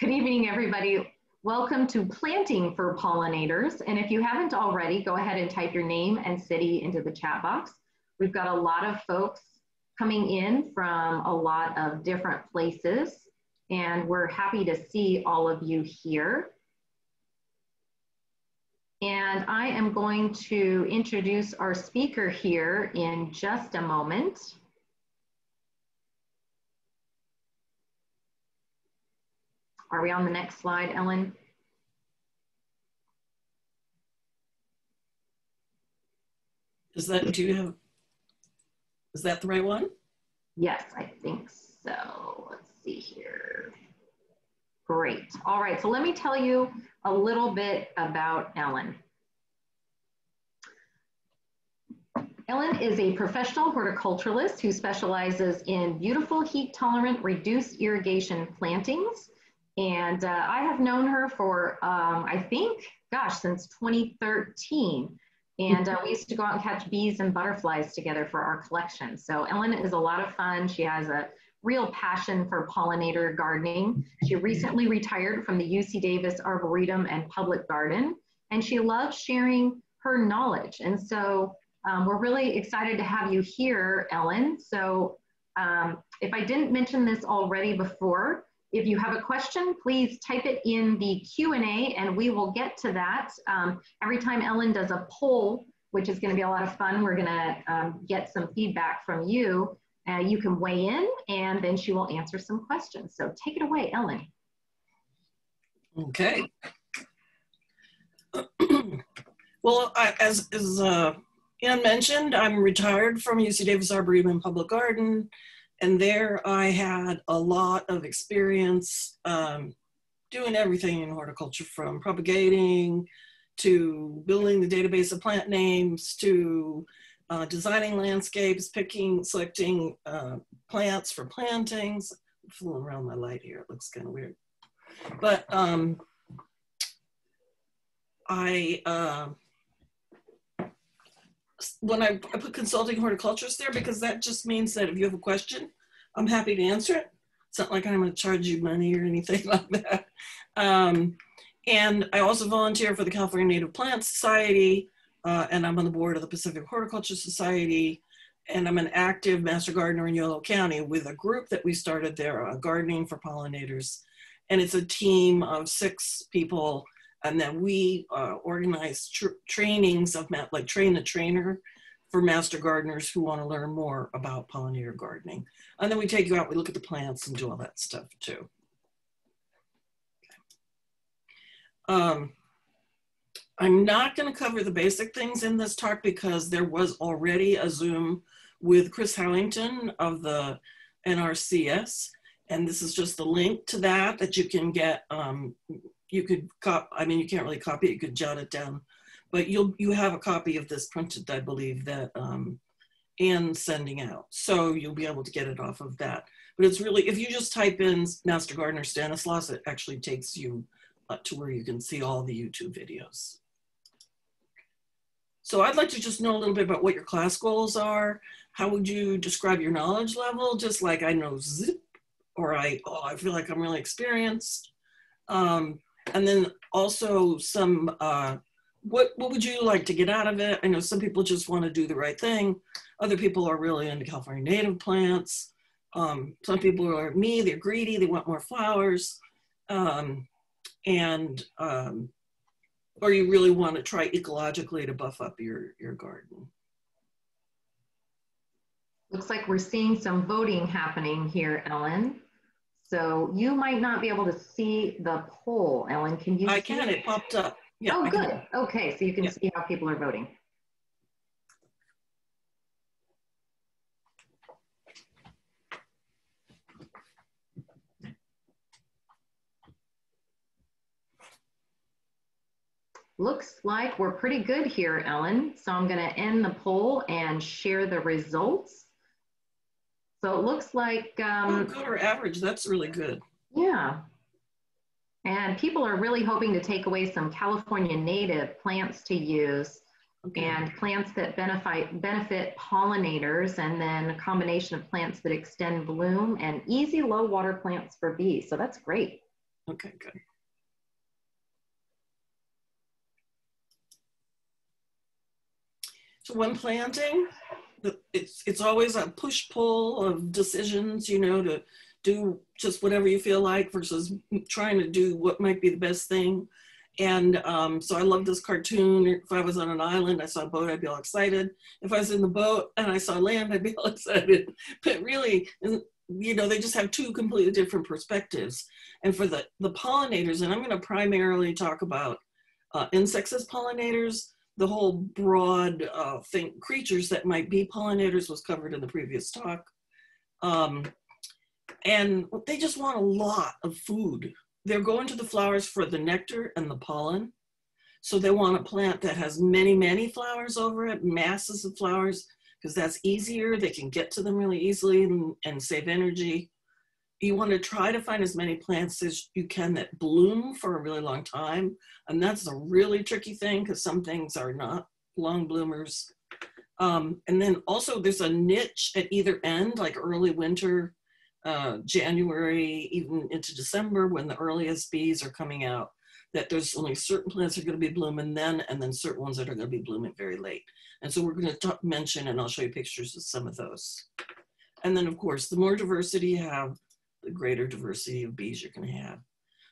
Good evening, everybody. Welcome to Planting for Pollinators. And if you haven't already, go ahead and type your name and city into the chat box. We've got a lot of folks coming in from a lot of different places, and we're happy to see all of you here. And I am going to introduce our speaker here in just a moment. Are we on the next slide, Ellen? Is that the right one? Yes, I think so. Let's see here. Great. All right, so let me tell you a little bit about Ellen. Ellen is a professional horticulturalist who specializes in beautiful, heat-tolerant, reduced irrigation plantings. And I have known her for, I think, gosh, since 2013. And we used to go out and catch bees and butterflies together for our collection. So Ellen is a lot of fun. She has a real passion for pollinator gardening. She recently retired from the UC Davis Arboretum and Public Garden, and she loves sharing her knowledge. And so we're really excited to have you here, Ellen. So if I didn't mention this already before, if you have a question, please type it in the Q&A and we will get to that. Every time Ellen does a poll, which is going to be a lot of fun, we're going to get some feedback from you. You can weigh in and then she will answer some questions. So take it away, Ellen. Okay. Well, as Ann mentioned, I'm retired from UC Davis Arboretum and Public Garden. And there I had a lot of experience doing everything in horticulture, from propagating to building the database of plant names to designing landscapes, picking, selecting plants for plantings. I'm fooling around my light here, it looks kind of weird. But when I put consulting horticulturist there, because that just means that if you have a question, I'm happy to answer it. It's not like I'm going to charge you money or anything like that. And I also volunteer for the California Native Plant Society, and I'm on the board of the Pacific Horticulture Society, and I'm an active Master Gardener in Yolo County with a group that we started there, Gardening for Pollinators. And it's a team of 6 people, and then we organize trainings of like train a trainer for master gardeners who want to learn more about pollinator gardening. And then we take you out, we look at the plants and do all that stuff too. Okay. I'm not going to cover the basic things in this talk because there was already a Zoom with Chris Howington of the NRCS. And this is just the link to that that you can get. You could copy, I mean, you can't really copy it, you could jot it down, but you have a copy of this printed, I believe, that Anne's sending out. So you'll be able to get it off of that. But it's really, if you just type in Master Gardener Stanislaus, it actually takes you to where you can see all the YouTube videos. So I'd like to just know a little bit about what your class goals are. How would you describe your knowledge level? Just like I know zip, or I feel like I'm really experienced. And then also some, what would you like to get out of it? I know some people just want to do the right thing. Other people are really into California native plants. Some people are me, they're greedy, they want more flowers. Or you really want to try ecologically to buff up your garden. Looks like we're seeing some voting happening here, Ellen. So you might not be able to see the poll, Ellen. Can you see it? I can. It popped up. Yeah, oh, good. Okay, so you can see how people are voting. Looks like we're pretty good here, Ellen. So I'm going to end the poll and share the results. So it looks like... good or average, that's really good. Yeah. And people are really hoping to take away some California native plants to use, and plants that benefit pollinators, and then a combination of plants that extend bloom and easy low water plants for bees. So that's great. Okay, good. So when planting, it's always a push-pull of decisions, you know, to do just whatever you feel like versus trying to do what might be the best thing. And so I love this cartoon. If I was on an island, I saw a boat, I'd be all excited. If I was in the boat and I saw land, I'd be all excited. But really, you know, they just have two completely different perspectives. And for the pollinators, and I'm going to primarily talk about insects as pollinators. The whole broad thing, creatures that might be pollinators, was covered in the previous talk. And they just want a lot of food. They're going to the flowers for the nectar and the pollen. So they want a plant that has many, many flowers over it, masses of flowers, because that's easier. They can get to them really easily and save energy. You want to try to find as many plants as you can that bloom for a really long time. And that's a really tricky thing because some things are not long bloomers. And then also there's a niche at either end, like early winter, January, even into December, when the earliest bees are coming out, that there's only certain plants that are going to be blooming then, and then certain ones that are going to be blooming very late. And so we're going to mention, and I'll show you pictures of some of those. And then of course, the more diversity you have, the greater diversity of bees you're going to have.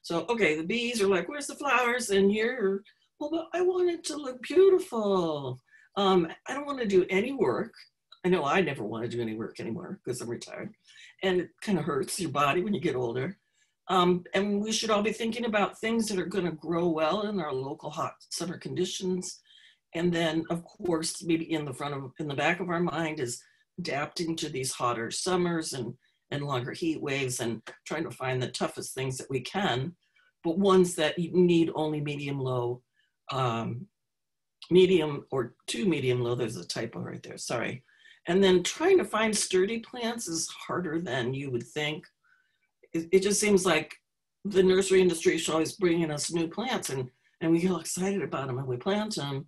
So, okay, the bees are like, where's the flowers? And you're, well, but I want it to look beautiful. I don't want to do any work. I know I never want to do any work anymore because I'm retired. And it kind of hurts your body when you get older. And we should all be thinking about things that are going to grow well in our local hot summer conditions. And then, of course, maybe in the back of our mind is adapting to these hotter summers and longer heat waves, and trying to find the toughest things that we can, but ones that you need only medium or two medium low. There's a typo right there, sorry. And then trying to find sturdy plants is harder than you would think. It just seems like the nursery industry should always bring in us new plants, and we get all excited about them and we plant them.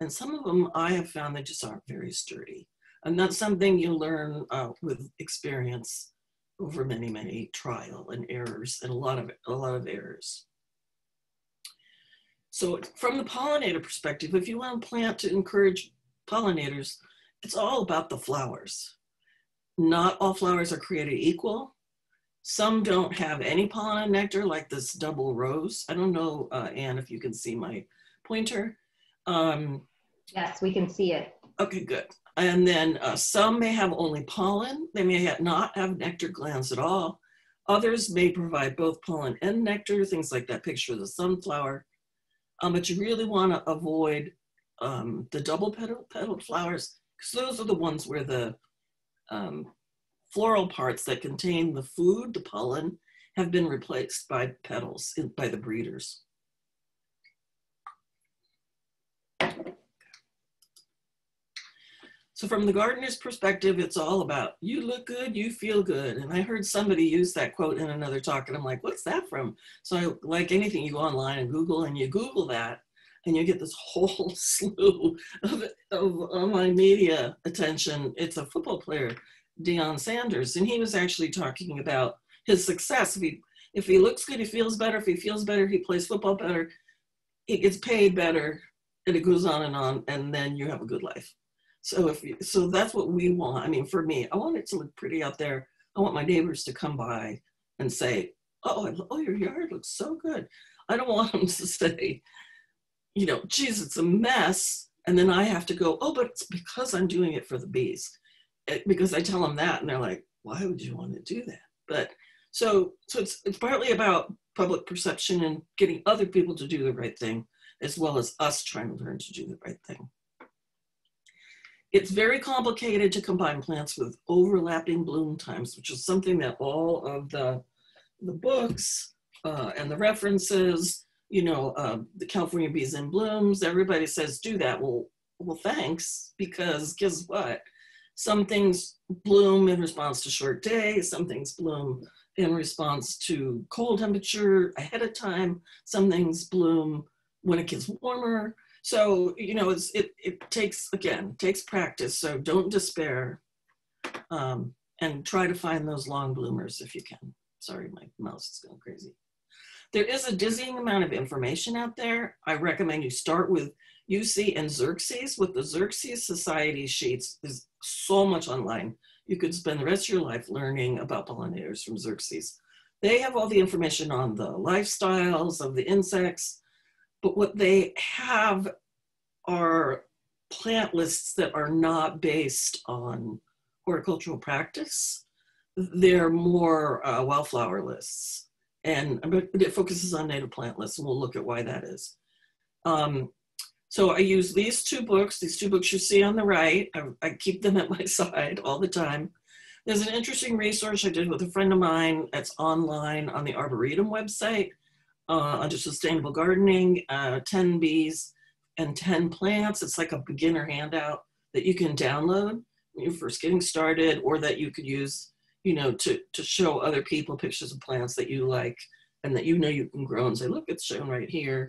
And some of them I have found they just aren't very sturdy. And that's something you learn with experience, over many, many trial and errors, and a lot of errors. So from the pollinator perspective, if you want to plant to encourage pollinators, it's all about the flowers. Not all flowers are created equal. Some don't have any pollen and nectar, like this double rose. I don't know, Anne, if you can see my pointer. Yes, we can see it. Okay, good. And then some may have only pollen. They may not have nectar glands at all. Others may provide both pollen and nectar, things like that picture of the sunflower. But you really want to avoid the double petaled flowers, because those are the ones where the floral parts that contain the food, the pollen, have been replaced by petals, by the breeders. So from the gardener's perspective, it's all about you look good, you feel good. And I heard somebody use that quote in another talk, and I'm like, what's that from? So I, like anything, you go online and Google, and you Google that, and you get this whole slew of online media attention. It's a football player, Deion Sanders, and he was actually talking about his success. If he looks good, he feels better. If he feels better, he plays football better. He gets paid better, and it goes on, and then you have a good life. So so that's what we want. I mean, for me, I want it to look pretty out there. I want my neighbors to come by and say, oh, your yard looks so good. I don't want them to say, you know, geez, it's a mess. And then I have to go, oh, but it's because I'm doing it for the bees. Because I tell them that, and they're like, why would you want to do that? But so it's partly about public perception and getting other people to do the right thing, as well as us trying to learn to do the right thing. It's very complicated to combine plants with overlapping bloom times, which is something that all of the books and the references, you know, the California Bees and Blooms, everybody says do that. Well, thanks, because guess what? Some things bloom in response to short days, some things bloom in response to cold temperature ahead of time, some things bloom when it gets warmer. So, you know, it takes practice, so don't despair, and try to find those long bloomers if you can. Sorry, my mouse is going crazy. There is a dizzying amount of information out there. I recommend you start with UC and Xerxes. With the Xerxes Society sheets, there's so much online. You could spend the rest of your life learning about pollinators from Xerxes. They have all the information on the lifestyles of the insects, but what they have are plant lists that are not based on horticultural practice. They're more wildflower lists, and but it focuses on native plant lists, and we'll look at why that is. So I use these two books you see on the right. I keep them at my side all the time. There's an interesting research I did with a friend of mine that's online on the Arboretum website under sustainable gardening, 10 bees and 10 plants. It's like a beginner handout that you can download when you're first getting started, or that you could use, you know, to show other people pictures of plants that you like and that you know you can grow and say, look, it's shown right here.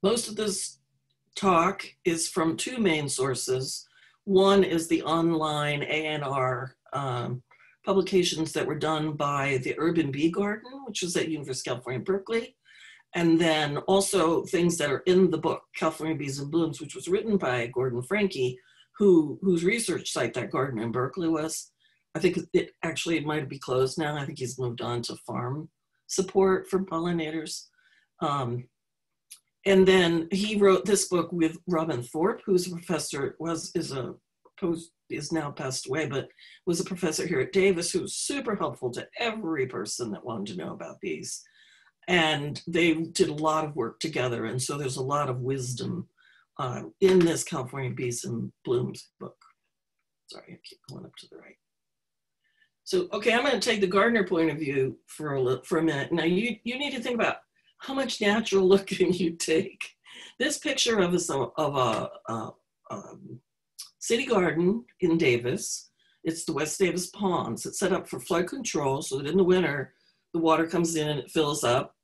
Most of this talk is from two main sources. One is the online ANR publications that were done by the Urban Bee Garden, which is at University of California, Berkeley. And then also things that are in the book, California Bees and Blooms, which was written by Gordon Frankie, whose research site that garden in Berkeley was. I think it actually might be closed now. I think he's moved on to farm support for pollinators. And then he wrote this book with Robin Thorpe, who's a professor, is now passed away, but was a professor here at Davis, who was super helpful to every person that wanted to know about bees. And they did a lot of work together. And so there's a lot of wisdom in this California Bees and Blooms book. Sorry, I keep going up to the right. So, okay, I'm gonna take the gardener point of view for a minute. Now you need to think about how much natural look can you take? This picture of a city garden in Davis. It's the West Davis Ponds. It's set up for flood control so that in the winter, the water comes in and it fills up.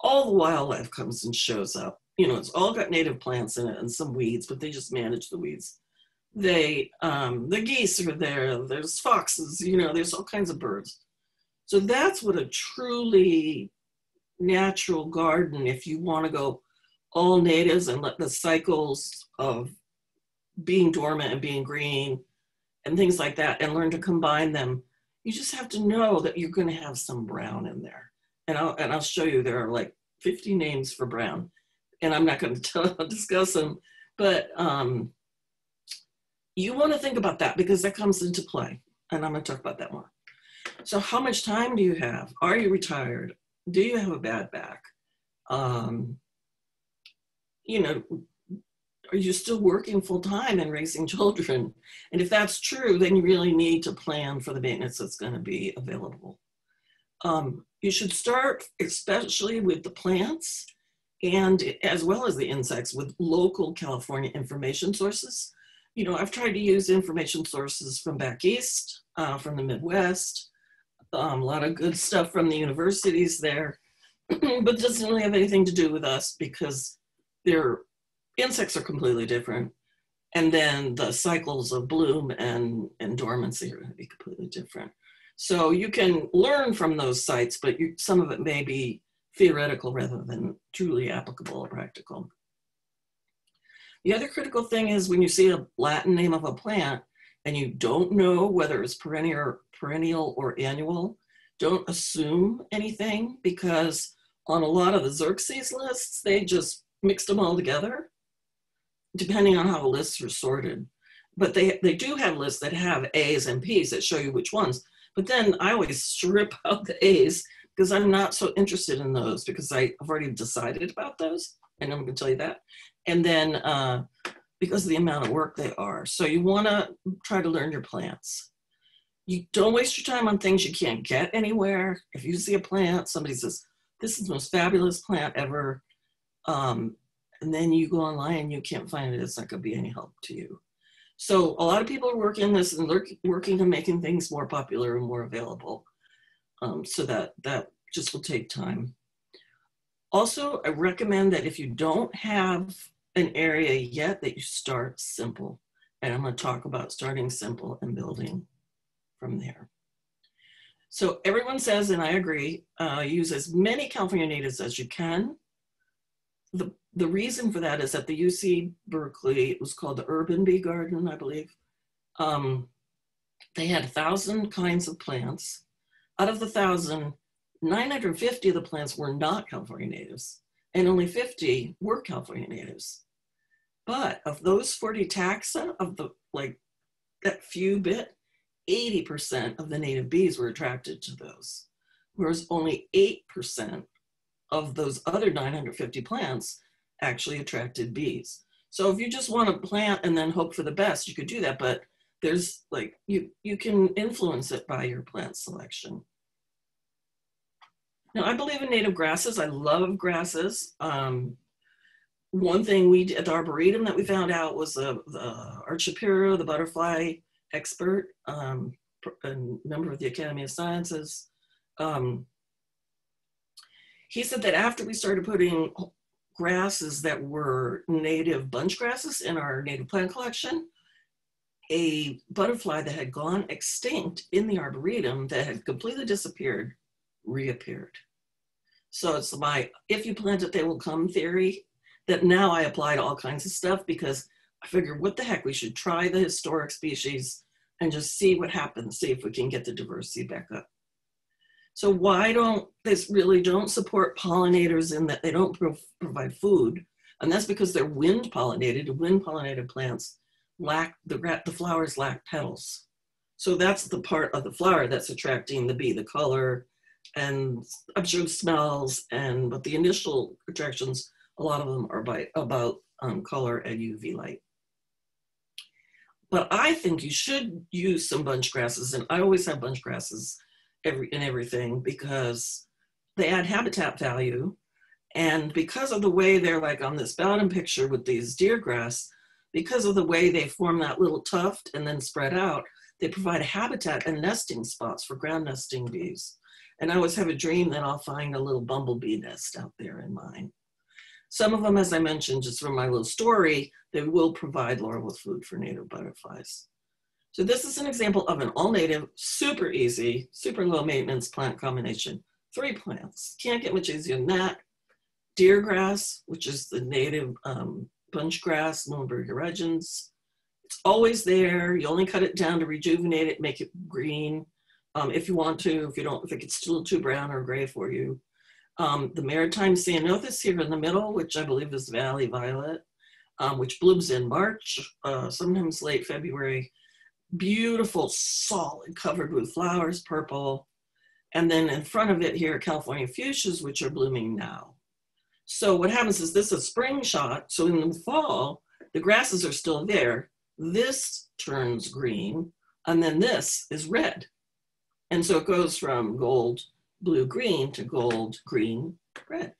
All the wildlife comes and shows up. You know, it's all got native plants in it and some weeds, but they just manage the weeds. The geese are there, there's foxes, you know, there's all kinds of birds. So that's what a truly natural garden, if you want to go all natives and let the cycles of being dormant and being green and things like that, and learn to combine them, you just have to know that you're going to have some brown in there. And I'll show you, there are like 50 names for brown, and I'm not going to discuss them, but you want to think about that because that comes into play, and I'm going to talk about that more. So how much time do you have? Are you retired? Do you have a bad back? You know, are you still working full time and raising children? And if that's true, then you really need to plan for the maintenance that's going to be available. You should start, especially with the plants and as well as the insects, with local California information sources. You know, I've tried to use information sources from back east, from the Midwest, a lot of good stuff from the universities there, but it doesn't really have anything to do with us because their insects are completely different. And then the cycles of bloom and dormancy are going to be completely different. So you can learn from those sites, but some of it may be theoretical rather than truly applicable or practical. The other critical thing is when you see a Latin name of a plant and you don't know whether it's perennial or annual, don't assume anything, because on a lot of the Xerxes lists, they just mixed them all together, depending on how the lists are sorted. But they do have lists that have A's and P's that show you which ones. But then I always strip out the A's because I'm not so interested in those, because I've already decided about those, and I'm gonna tell you that. And then because of the amount of work they are. So you wanna try to learn your plants. You don't waste your time on things you can't get anywhere. If you see a plant, somebody says, this is the most fabulous plant ever. And then you go online and you can't find it. It's not gonna be any help to you. So a lot of people are working on this and working on making things more popular and more available. So that just will take time. Also, I recommend that if you don't have an area yet, that you start simple. And I'm gonna talk about starting simple and building from there. So everyone says, and I agree, use as many California natives as you can. The reason for that is that the UC Berkeley, it was called the Urban Bee Garden, I believe. They had 1,000 kinds of plants. Out of the 1,000, 950 of the plants were not California natives, and only 50 were California natives. But of those 40 taxa, of the, like that few bit, 80% of the native bees were attracted to those, whereas only 8% of those other 950 plants actually attracted bees. So if you just want to plant and then hope for the best, you could do that, but there's like, you can influence it by your plant selection. Now, I believe in native grasses. I love grasses. One thing we did at the Arboretum that we found out was the Art Shapiro, the butterfly expert, a member of the Academy of Sciences. He said that after we started putting grasses that were native bunch grasses in our native plant collection, a butterfly that had gone extinct in the Arboretum that had completely disappeared reappeared. So it's my, if you plant it, they will come theory that now I apply to all kinds of stuff, because I figure, what the heck, we should try the historic species and just see what happens, see if we can get the diversity back up. So why don't, they really don't support pollinators in that they don't provide food, and that's because they're wind pollinated. Wind pollinated plants lack, the flowers lack petals. So that's the part of the flower that's attracting the bee, the color, and I'm sure smells, and but the initial attractions, a lot of them are about color and UV light. But I think you should use some bunch grasses, and I always have bunch grasses in everything, because they add habitat value, and because of the way they're, like on this bottom picture with these deer grass, because of the way they form that little tuft and then spread out, they provide a habitat and nesting spots for ground nesting bees. And I always have a dream that I'll find a little bumblebee nest out there in mine. Some of them, as I mentioned, just from my little story, they will provide larval food for native butterflies. So this is an example of an all-native, super easy, super low-maintenance plant combination. 3 plants. Can't get much easier than that. Deer grass, which is the native bunch grass, Muhlenbergia rigens. It's always there. You only cut it down to rejuvenate it, make it green, if you want to. If you don't, if it gets a little too brown or gray for you. The maritime ceanothus here in the middle, which I believe is valley violet, which blooms in March, sometimes late February. Beautiful, solid, covered with flowers, purple. And then in front of it here, California fuchsias, which are blooming now. So what happens is, this is a spring shot. So in the fall, the grasses are still there. This turns green, and then this is red. And so it goes from gold, blue, green to gold, green, red.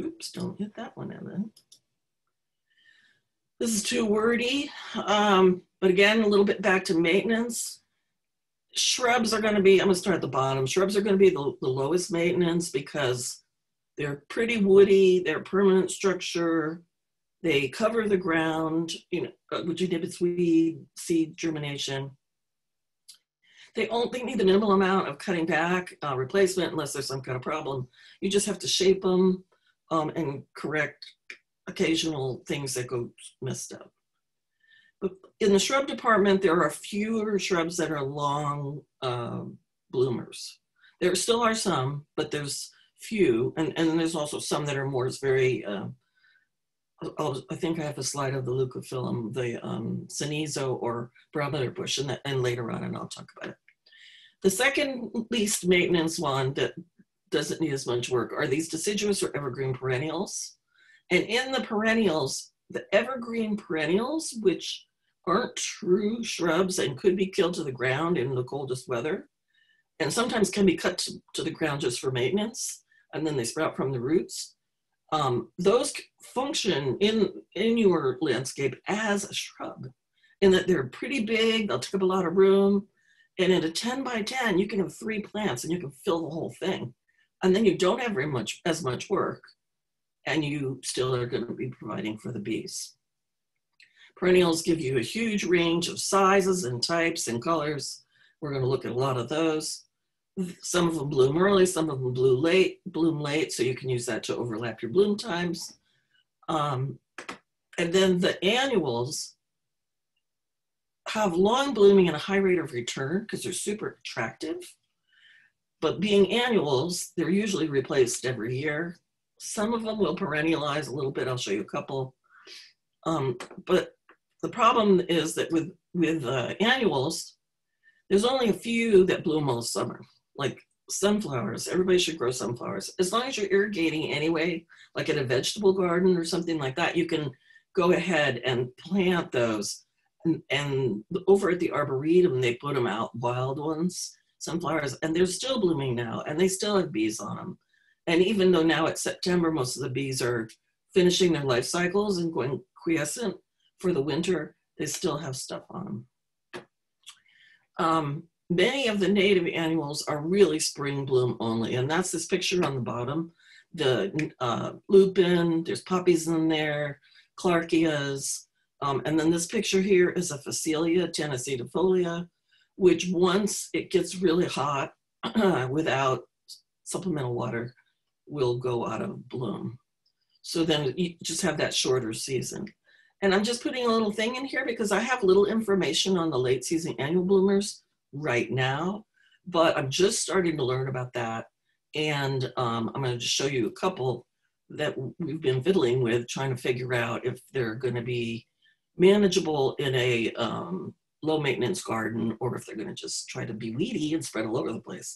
Oops, don't hit that one, Ellen. This is too wordy, but again, a little bit back to maintenance. Shrubs are going to be, I'm going to start at the bottom. Shrubs are going to be the lowest maintenance, because they're pretty woody, they're permanent structure, they cover the ground, you know, Woodenibit's weed, seed germination. They need the minimal amount of cutting back, replacement, unless there's some kind of problem. You just have to shape them and correct occasional things that go messed up. But in the shrub department, there are fewer shrubs that are long bloomers. There still are some, but there's few, and there's also some that are more, it's very, I think I have a slide of the leucophyllum, the Cenizo or Bromelator bush, and later on, and I'll talk about it. The second least maintenance one that doesn't need as much work are these deciduous or evergreen perennials. And in the perennials, the evergreen perennials, which aren't true shrubs and could be killed to the ground in the coldest weather, and sometimes can be cut to the ground just for maintenance, and then they sprout from the roots, those function in your landscape as a shrub, in that they're pretty big, they'll take up a lot of room, and in a 10 by 10, you can have 3 plants and you can fill the whole thing. And then you don't have very much, as much work, and you still are going to be providing for the bees. Perennials give you a huge range of sizes and types and colors, We're going to look at a lot of those. Some of them bloom early, some of them bloom late, so you can use that to overlap your bloom times. And then the annuals have long blooming and a high rate of return because they're super attractive. But being annuals, they're usually replaced every year. Some of them will perennialize a little bit. I'll show you a couple. But the problem is that with annuals, there's only a few that bloom all summer, like sunflowers. Everybody should grow sunflowers. As long as you're irrigating anyway, like in a vegetable garden or something like that, you can go ahead and plant those. And over at the Arboretum, they put them out, wild ones, sunflowers, and they're still blooming now, and they still have bees on them. And even though now it's September, most of the bees are finishing their life cycles and going quiescent for the winter, they still have stuff on them. Many of the native annuals are really spring bloom only, and that's this picture on the bottom. The lupin, there's poppies in there, clarchias, and then this picture here is a Phacelia tenacitifolia, which once it gets really hot without supplemental water will go out of bloom. So then you just have that shorter season. And I'm just putting a little thing in here because I have little information on the late season annual bloomers right now, but I'm just starting to learn about that. And I'm going to just show you a couple that we've been fiddling with, trying to figure out if they're going to be manageable in a low maintenance garden or if they're going to just try to be weedy and spread all over the place.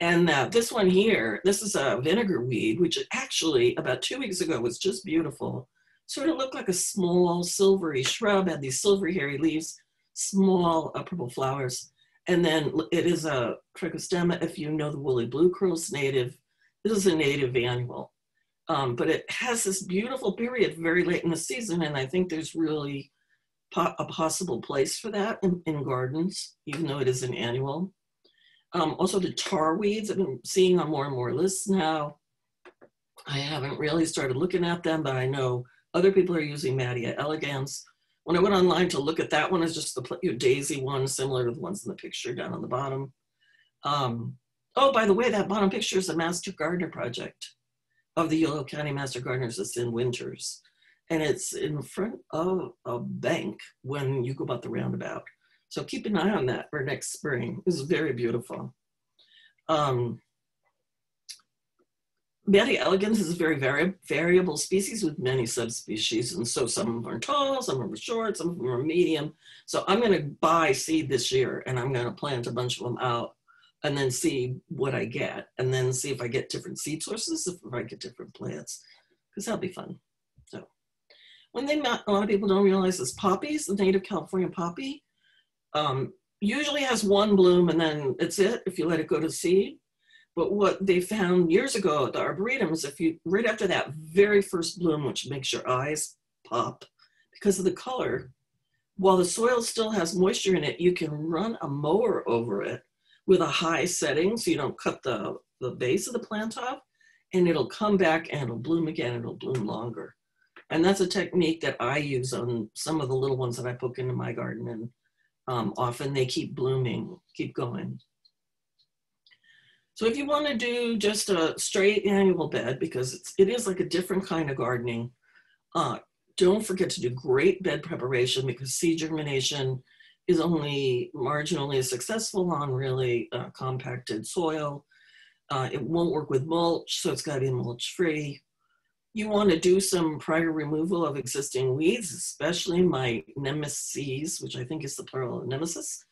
And this one here, this is a vinegar weed, which actually about 2 weeks ago was just beautiful. Sort of looked like a small silvery shrub, had these silvery hairy leaves, small purple flowers. And then it is a trichostemma, if you know the woolly bluecurls, native. This is a native annual. But it has this beautiful period very late in the season, and I think there's really a possible place for that in gardens, even though it is an annual. Also the tar weeds I've been seeing on more and more lists now. I haven't really started looking at them, but I know other people are using Mattia elegans. When I went online to look at that one, it's just the daisy one, similar to the ones in the picture down on the bottom. Oh, by the way, that bottom picture is a Master Gardener project of the Yolo County Master Gardeners that's in Winters. And it's in front of a bank when you go about the roundabout. So keep an eye on that for next spring. It's very beautiful. Mattia elegans is a very variable species with many subspecies. And so some of them are tall, some of them are short, some of them are medium. So I'm going to buy seed this year and I'm going to plant a bunch of them out and then see what I get. And then see if I get different seed sources, if I get different plants, because that'll be fun. So one thing a lot of people don't realize is poppies, the native California poppy, usually has one bloom and then it's it if you let it go to seed. But what they found years ago at the Arboretum is if you, right after that very first bloom, which makes your eyes pop because of the color, while the soil still has moisture in it, you can run a mower over it with a high setting so you don't cut the base of the plant off, and it'll come back and it'll bloom again, it'll bloom longer. And that's a technique that I use on some of the little ones that I poke into my garden, and often they keep blooming, keep going. So if you want to do just a straight annual bed, because it is like a different kind of gardening, don't forget to do great bed preparation because seed germination is only marginally successful on really compacted soil. It won't work with mulch, so it's got to be mulch free. You want to do some prior removal of existing weeds, especially my nemeses, which I think is the plural of nemesis.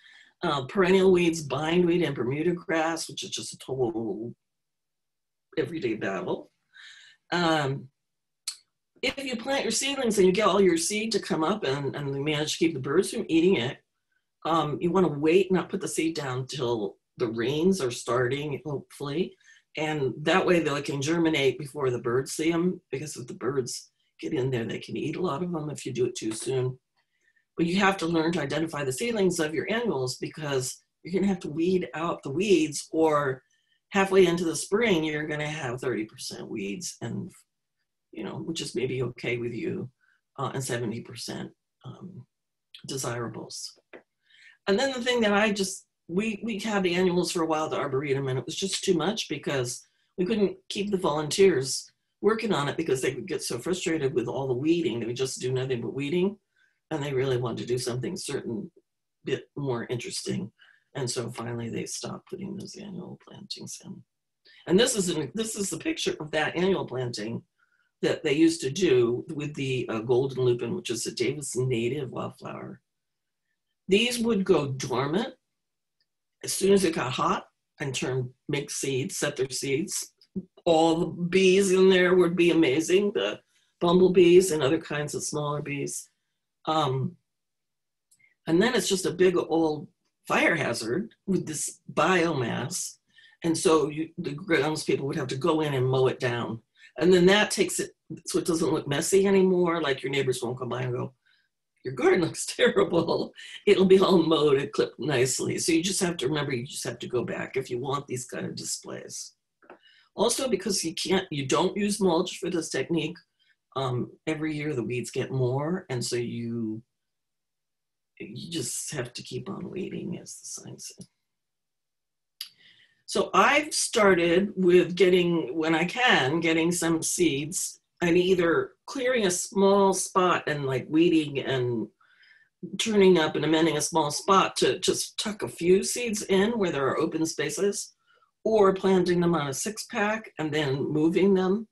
Perennial weeds, bindweed, and Bermuda grass, which is just a total everyday battle. If you plant your seedlings and you get all your seed to come up and manage to keep the birds from eating it, you want to wait, not put the seed down till the rains are starting, hopefully. And that way they can germinate before the birds see them, because if the birds get in there, they can eat a lot of them if you do it too soon. But you have to learn to identify the seedlings of your annuals because you're going to have to weed out the weeds, or halfway into the spring, you're going to have 30% weeds, and, you know, which is maybe okay with you, and 70% desirables. And then the thing that I just we had the annuals for a while at the Arboretum, and it was just too much because we couldn't keep the volunteers working on it because they would get so frustrated with all the weeding. They would just do nothing but weeding, and they really wanted to do something certain bit more interesting. And so finally they stopped putting those annual plantings in. And this is the picture of that annual planting that they used to do with the golden lupin, which is a Davis native wildflower. These would go dormant as soon as it got hot and turned, make seeds, set their seeds. All the bees in there would be amazing, the bumblebees and other kinds of smaller bees. And then it's just a big old fire hazard with this biomass. And so the groundspeople would have to go in and mow it down. And then that takes it, so it doesn't look messy anymore, like your neighbors won't come by and go, your garden looks terrible. It'll be all mowed and clipped nicely. So you just have to remember, you just have to go back if you want these kind of displays. Also, because you don't use mulch for this technique, every year the weeds get more, and so you just have to keep on weeding, as the sign said. So I've started with getting, when I can, getting some seeds and either clearing a small spot and like weeding and turning up and amending a small spot to just tuck a few seeds in where there are open spaces, or planting them on a 6-pack and then moving them.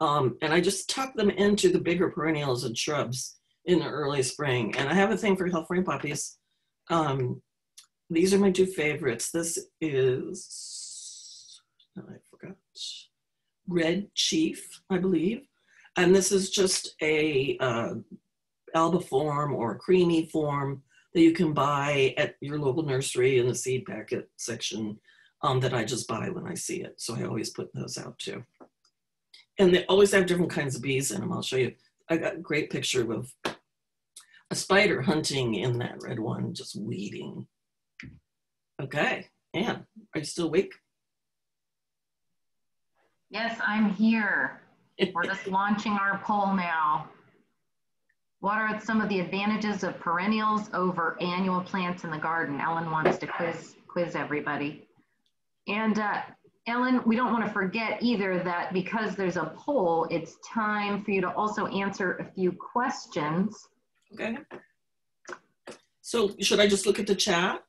And I just tuck them into the bigger perennials and shrubs in the early spring. And I have a thing for California poppies. These are my two favorites. This is, I forgot, Red Chief, I believe. And this is just a albiform or creamy form that you can buy at your local nursery in the seed packet section that I just buy when I see it. So I always put those out too. And they always have different kinds of bees in them. I'll show you. I got a great picture of a spider hunting in that red one, just weeding. Okay, Anne, are you still awake? Yes, I'm here. We're just launching our poll now. What are some of the advantages of perennials over annual plants in the garden? Ellen wants to quiz everybody. And Ellen, we don't want to forget either that because there's a poll, it's time for you to also answer a few questions. Okay. So should I just look at the chat?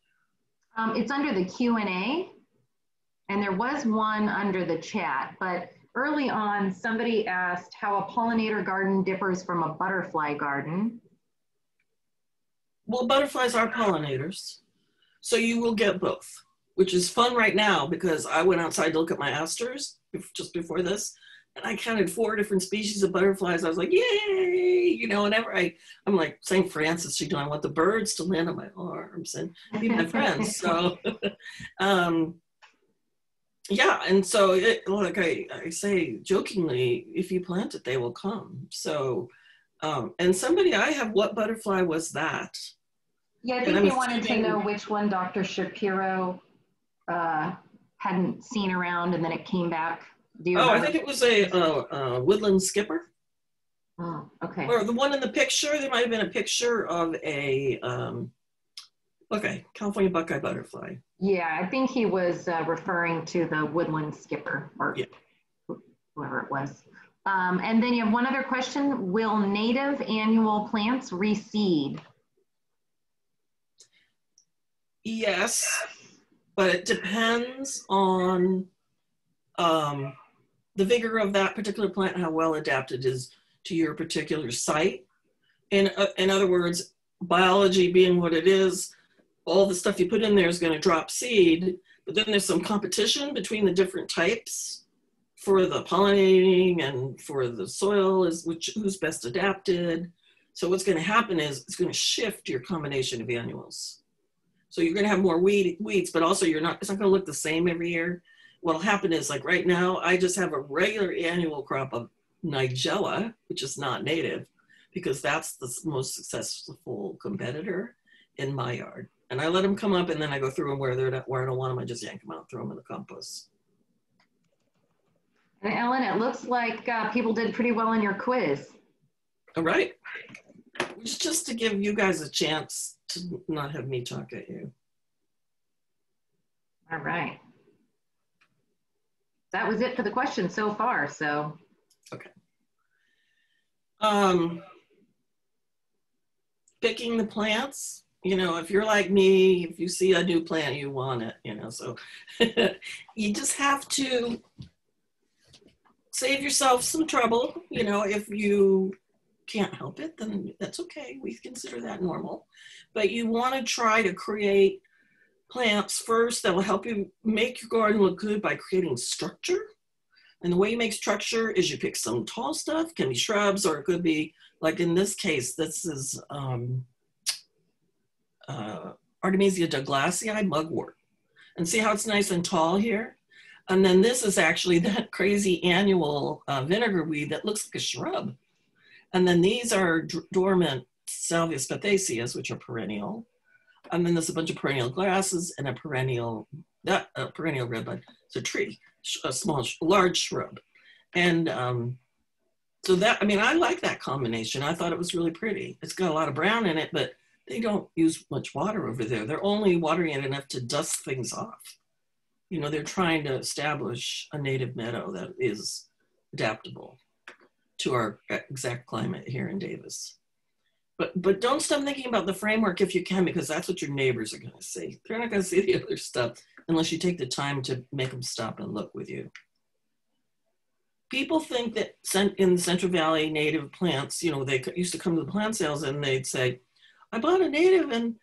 It's under the Q&A, and there was one under the chat, but early on, somebody asked how a pollinator garden differs from a butterfly garden. Well, butterflies are pollinators, so you will get both, which is fun right now because I went outside to look at my asters just before this, and I counted 4 different species of butterflies. I was like, yay, you know, whenever I'm like St. Francis, you know, I want the birds to land on my arms and be my friends. So, yeah. And so it, like I say jokingly, if you plant it, they will come. So, and somebody, I have, what butterfly was that? Yeah, I think they wanted to know which one Dr. Shapiro hadn't seen around and then it came back. Oh, I think it was a woodland skipper. Oh, okay. Or the one in the picture. There might have been a picture of a okay, California buckeye butterfly. Yeah, I think he was referring to the woodland skipper or yeah, whoever it was. And then you have one other question. Will native annual plants reseed? Yes, but it depends on the vigor of that particular plant, how well adapted it is to your particular site. In other words, biology being what it is, all the stuff you put in there is going to drop seed, but then there's some competition between the different types for the pollinating and for the soil, is who's best adapted. So what's going to happen is it's going to shift your combination of annuals. So you're going to have more weeds, but also it's not going to look the same every year. What'll happen is, like right now, I just have a regular annual crop of nigella, which is not native, because that's the most successful competitor in my yard. And I let them come up, and then I go through them where I don't want them. I just yank them out, throw them in the compost. And Ellen, it looks like people did pretty well in your quiz. All right, just to give you guys a chance to not have me talk at you. All right. That was it for the questions so far, so. Okay. Picking the plants, you know, if you're like me, if you see a new plant, you want it, you know, so you just have to save yourself some trouble. You know, if you can't help it, then that's okay. We consider that normal. But you want to try to create plants first that will help you make your garden look good by creating structure. And the way you make structure is you pick some tall stuff, can be shrubs, or it could be, like in this case, this is Artemisia Douglasii mugwort. And see how it's nice and tall here? And then this is actually that crazy annual vinegar weed that looks like a shrub. And then these are dormant Salvia spathaceas, which are perennial. And then there's a bunch of perennial grasses and a perennial, perennial redbud. It's a tree, a small, large shrub. And so that, I mean, I like that combination. I thought it was really pretty. It's got a lot of brown in it, but they don't use much water over there. They're only watering it enough to dust things off. You know, they're trying to establish a native meadow that is adaptable to our exact climate here in Davis. But don't stop thinking about the framework if you can, because that's what your neighbors are going to see. They're not going to see the other stuff unless you take the time to make them stop and look with you. People think that in the Central Valley native plants, you know, they used to come to the plant sales and they'd say, I bought a native and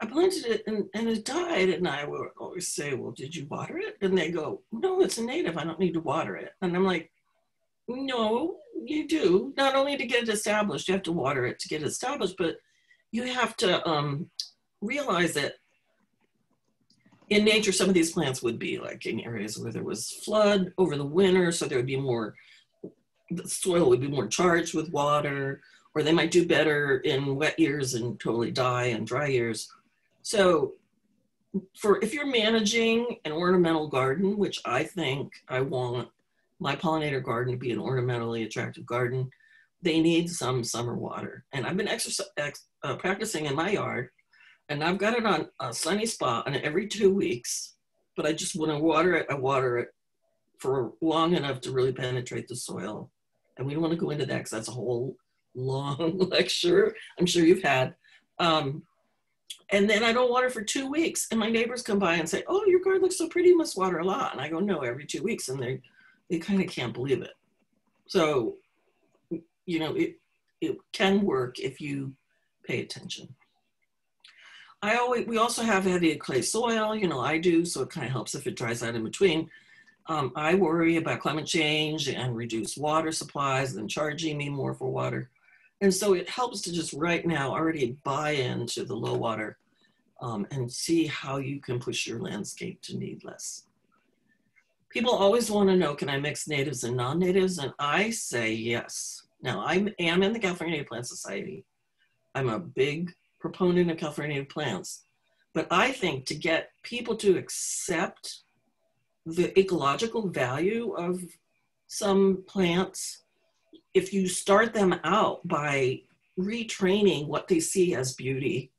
I planted it and it died. And I would always say, well, did you water it? And they go, no, it's a native. I don't need to water it. And I'm like, no, you do. Not only to get it established, you have to water it to get it established, but you have to realize that in nature, some of these plants would be like in areas where there was flood over the winter, so there would be more, the soil would be more charged with water, or they might do better in wet years and totally die in dry years. So if you're managing an ornamental garden, which I think I want my pollinator garden to be an ornamentally attractive garden, they need some summer water. And I've been practicing in my yard, and I've got it on a sunny spot and every 2 weeks, but I just, when I water it, I water it for long enough to really penetrate the soil. And we don't want to go into that because that's a whole long lecture I'm sure you've had. And then I don't water for 2 weeks, and my neighbors come by and say, oh, your garden looks so pretty, you must water a lot. And I go, no, every 2 weeks. And they kind of can't believe it. So, you know, it can work if you pay attention. We also have heavy clay soil, you know, I do, so it kind of helps if it dries out in between. I worry about climate change and reduced water supplies and charging me more for water. And so it helps to just right now already buy into the low water and see how you can push your landscape to need less. People always want to know, can I mix natives and non-natives? And I say yes. Now, I am in the California Native Plant Society. I'm a big proponent of California Native plants. But I think to get people to accept the ecological value of some plants, if you start them out by retraining what they see as beauty,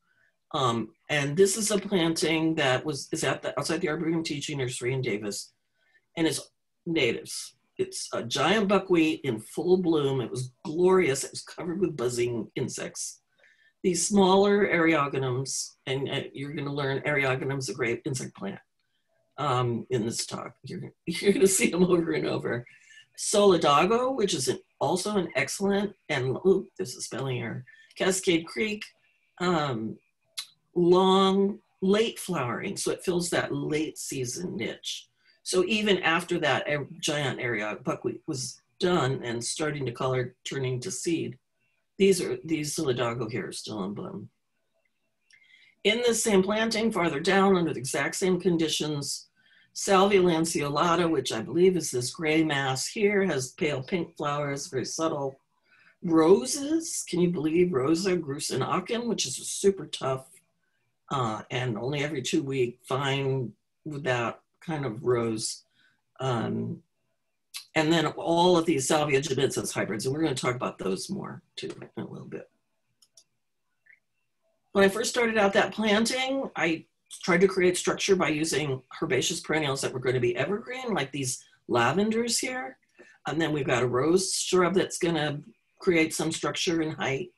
and this is a planting that is outside the Arboretum Teaching Nursery in Davis, and it's natives. It's a giant buckwheat in full bloom. It was glorious. It was covered with buzzing insects. These smaller Areogonums, and you're going to learn Areogonums, a great insect plant in this talk. You're going to see them over and over. Solidago, which is also an excellent, and ooh, there's a spelling error, Cascade Creek, long, late flowering. So it fills that late season niche. So even after that giant area buckwheat was done and starting to color, turning to seed, these Solidago here are still in bloom. In this same planting, farther down under the exact same conditions, Salvia lanceolata, which I believe is this gray mass here, has pale pink flowers, very subtle. Roses, can you believe Rosa Grusenachin, which is a super tough and only every 2 week vine with that kind of rose. And then all of these Salvia gibbetsus hybrids, and we're going to talk about those more too in a little bit. When I first started out that planting, I tried to create structure by using herbaceous perennials that were going to be evergreen, like these lavenders here. And then we've got a rose shrub that's going to create some structure and height.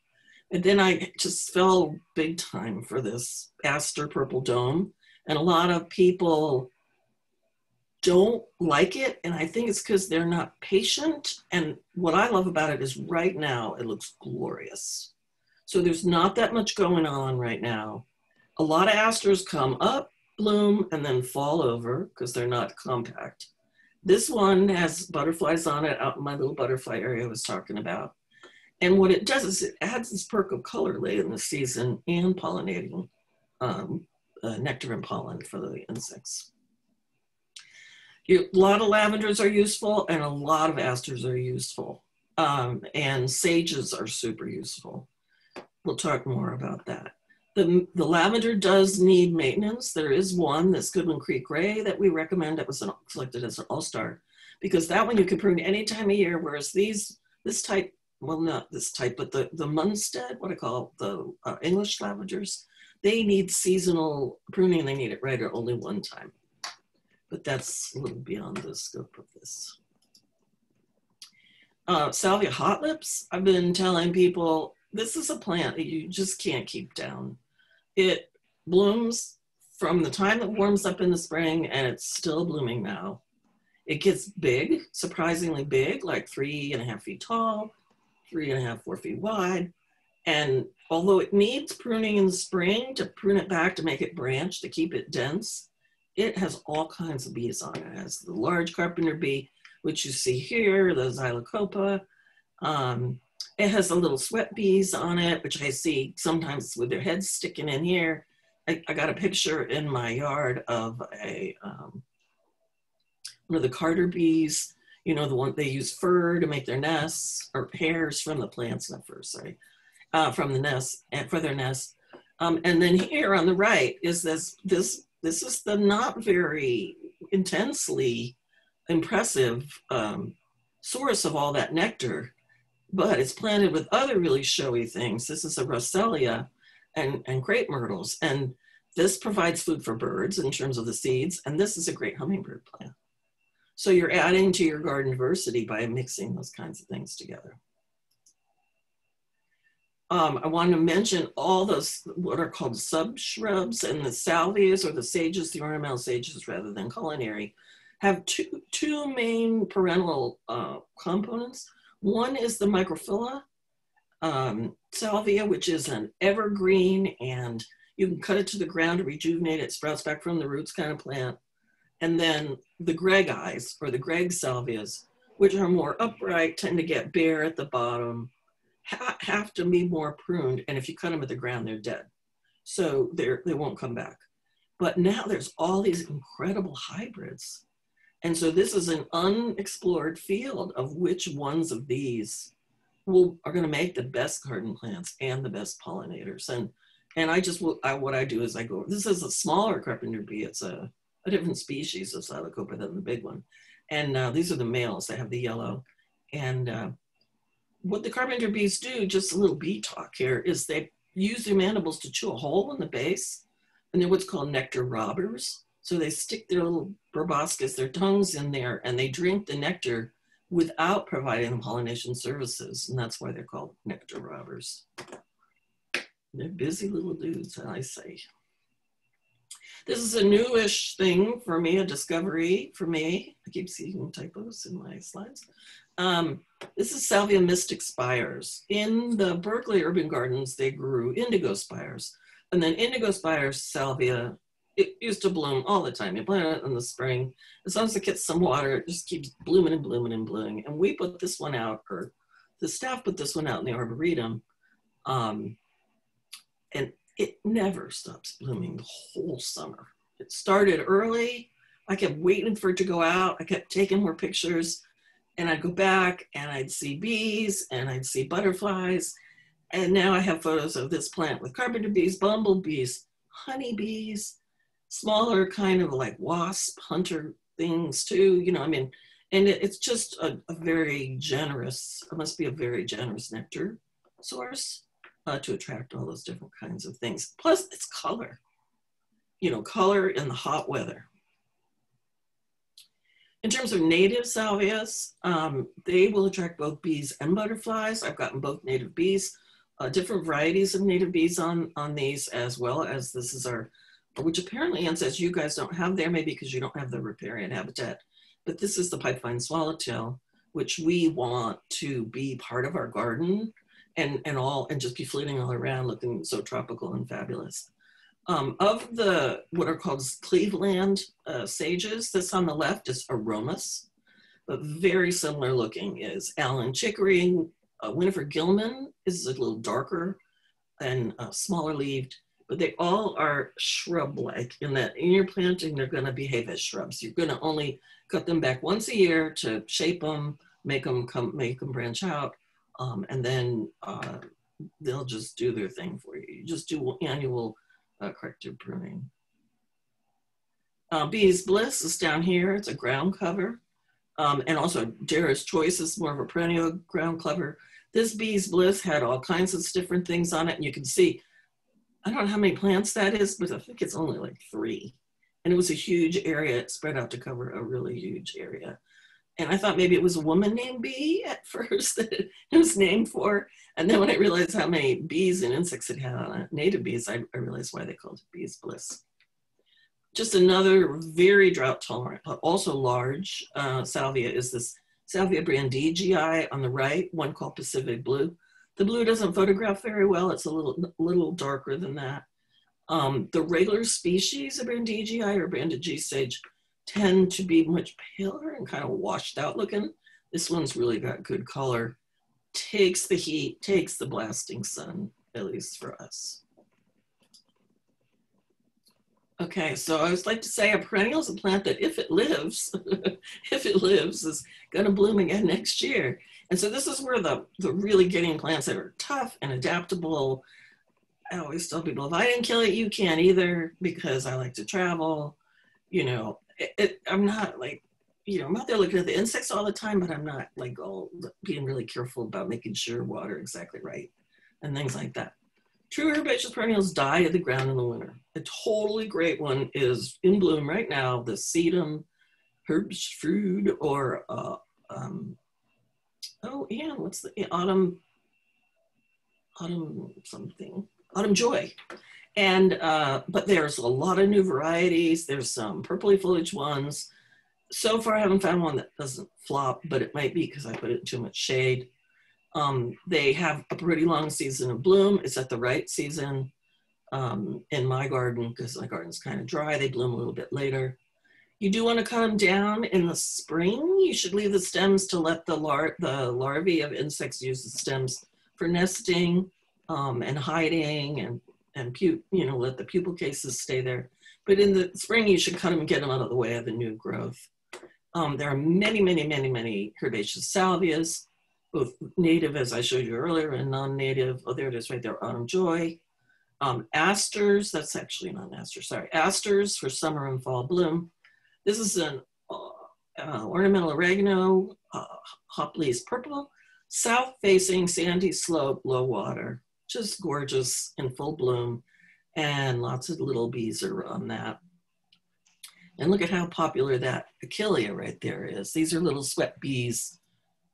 And then I just fell big time for this Aster purple dome. And a lot of people don't like it. And I think it's because they're not patient. And what I love about it is right now, it looks glorious. So there's not that much going on right now. A lot of asters come up, bloom, and then fall over because they're not compact. This one has butterflies on it, out in my little butterfly area I was talking about. And what it does is it adds this perk of color late in the season and pollinating nectar and pollen for the insects. A lot of lavenders are useful and a lot of asters are useful. And sages are super useful. We'll talk more about that. The lavender does need maintenance. There is one, this Goodwin Creek Gray, that we recommend. It was selected as an all-star because that one you can prune any time of year, whereas these, this type, well, not this type, but the Munstead, what I call the English lavenders, they need seasonal pruning. They need it right at only one time. But that's a little beyond the scope of this. Salvia hot lips, I've been telling people, this is a plant that you just can't keep down. It blooms from the time it warms up in the spring and it's still blooming now. It gets big, surprisingly big, like 3.5 feet tall, 4 feet wide. And although it needs pruning in the spring to prune it back, to make it branch, to keep it dense, it has all kinds of bees on it. It has the large carpenter bee, which you see here, the Xylocopa. It has the little sweat bees on it, which I see sometimes with their heads sticking in here. I got a picture in my yard of a, one of the carder bees, you know, the one they use fur to make their nests, or hairs from the plants, not fur, sorry, from the nests, and for their nests. And then here on the right is this is the not very intensely impressive source of all that nectar, but it's planted with other really showy things. This is a Roselia and crepe myrtles. And this provides food for birds in terms of the seeds. And this is a great hummingbird plant. So you're adding to your garden diversity by mixing those kinds of things together. I wanted to mention all those, what are called sub-shrubs, and the salvias or the sages, the ornamental sages rather than culinary, have two main perennial components. One is the microphylla salvia, which is an evergreen, and you can cut it to the ground to rejuvenate it, sprouts back from the roots kind of plant. And then the greggii, or the Gregg salvias, which are more upright, tend to get bare at the bottom, have to be more pruned, and if you cut them at the ground, they're dead. So they won't come back. But now there's all these incredible hybrids. And so this is an unexplored field of which ones of these are going to make the best garden plants and the best pollinators. And what I do is I go, this is a smaller carpenter bee. It's a different species of Xylocopa than the big one. And these are the males that have the yellow. And what the carpenter bees do, just a little bee talk here, is they use their mandibles to chew a hole in the base. And they're what's called nectar robbers. So they stick their little proboscis, their tongues in there, and they drink the nectar without providing them pollination services. And that's why they're called nectar robbers. They're busy little dudes, I say. This is a newish thing for me, a discovery for me. I keep seeing typos in my slides. This is Salvia mystic spires. In the Berkeley urban gardens, they grew indigo spires. And then indigo spires, salvia, it used to bloom all the time. You plant it in the spring. As long as it gets some water, it just keeps blooming and blooming and blooming. And we put this one out, or the staff put this one out in the Arboretum. And it never stops blooming the whole summer. It started early. I kept waiting for it to go out. I kept taking more pictures. And I'd go back and I'd see bees and I'd see butterflies. And now I have photos of this plant with carpenter bees, bumblebees, honeybees, smaller kind of like wasp hunter things too, you know, I mean, and it's just a very generous, it must be a very generous nectar source to attract all those different kinds of things. Plus it's color. you know, color in the hot weather. In terms of native salvias, they will attract both bees and butterflies. I've gotten both native bees, different varieties of native bees on these, as well as this is our, which apparently Ann says you guys don't have there, maybe because you don't have the riparian habitat, but this is the pipeline swallowtail, which we want to be part of our garden and just be floating all around looking so tropical and fabulous. Of the, what are called Cleveland sages, this on the left is Aromas, but very similar looking is Allen chicory. Winifred Gilman is a little darker and smaller leaved, but they all are shrub-like in that in your planting, they're gonna behave as shrubs. You're gonna only cut them back once a year to shape them, make them branch out, and then they'll just do their thing for you. You just do annual corrective pruning. Bee's Bliss is down here. It's a ground cover. And also Dara's Choice is more of a perennial ground cover. This Bee's Bliss had all kinds of different things on it. And you can see, I don't know how many plants that is, but I think it's only like 3. And it was a huge area. It spread out to cover a really huge area. And I thought maybe it was a woman named Bee at first that it was named for. And then when I realized how many bees and insects it had on it, native bees, I realized why they called it Bee's Bliss. Just another very drought tolerant, but also large salvia is this Salvia brandegii on the right, one called Pacific Blue. The blue doesn't photograph very well. It's a little darker than that. The regular species of brandegii or brandegee sage tend to be much paler and kind of washed out looking. This one's really got good color, takes the heat, takes the blasting sun, at least for us. Okay, so I would like to say a perennial is a plant that if it lives, if it lives, is gonna bloom again next year. And so this is where the really getting plants that are tough and adaptable. I always tell people, if I didn't kill it, you can't either, because I like to travel. You know, I'm not like, you know, I'm out there looking at the insects all the time, but I'm not like all being really careful about making sure water exactly right and things like that. True herbaceous perennials die to the ground in the winter. A totally great one is in bloom right now, the Sedum, Herbstfrude, or, oh, Ann, what's the autumn something, Autumn Joy. And, but there's a lot of new varieties. There's some purpley foliage ones. So far I haven't found one that doesn't flop, but it might be because I put it in too much shade. They have a pretty long season of bloom. It's at the right season in my garden because my garden's kind of dry. They bloom a little bit later. You do want to cut them down in the spring. You should leave the stems to let the larvae of insects use the stems for nesting and hiding and you know, let the pupal cases stay there. But in the spring, you should cut them and get them out of the way of the new growth. There are many, many, many, many herbaceous salvias, both native, as I showed you earlier, and non-native. Oh, there it is right there, Autumn Joy. Asters, that's actually not aster, sorry. Asters for summer and fall bloom. This is an ornamental oregano, Hopley's purple, south-facing sandy slope, low water. Just gorgeous in full bloom, and lots of little bees are on that. And look at how popular that Achillea right there is. These are little sweat bees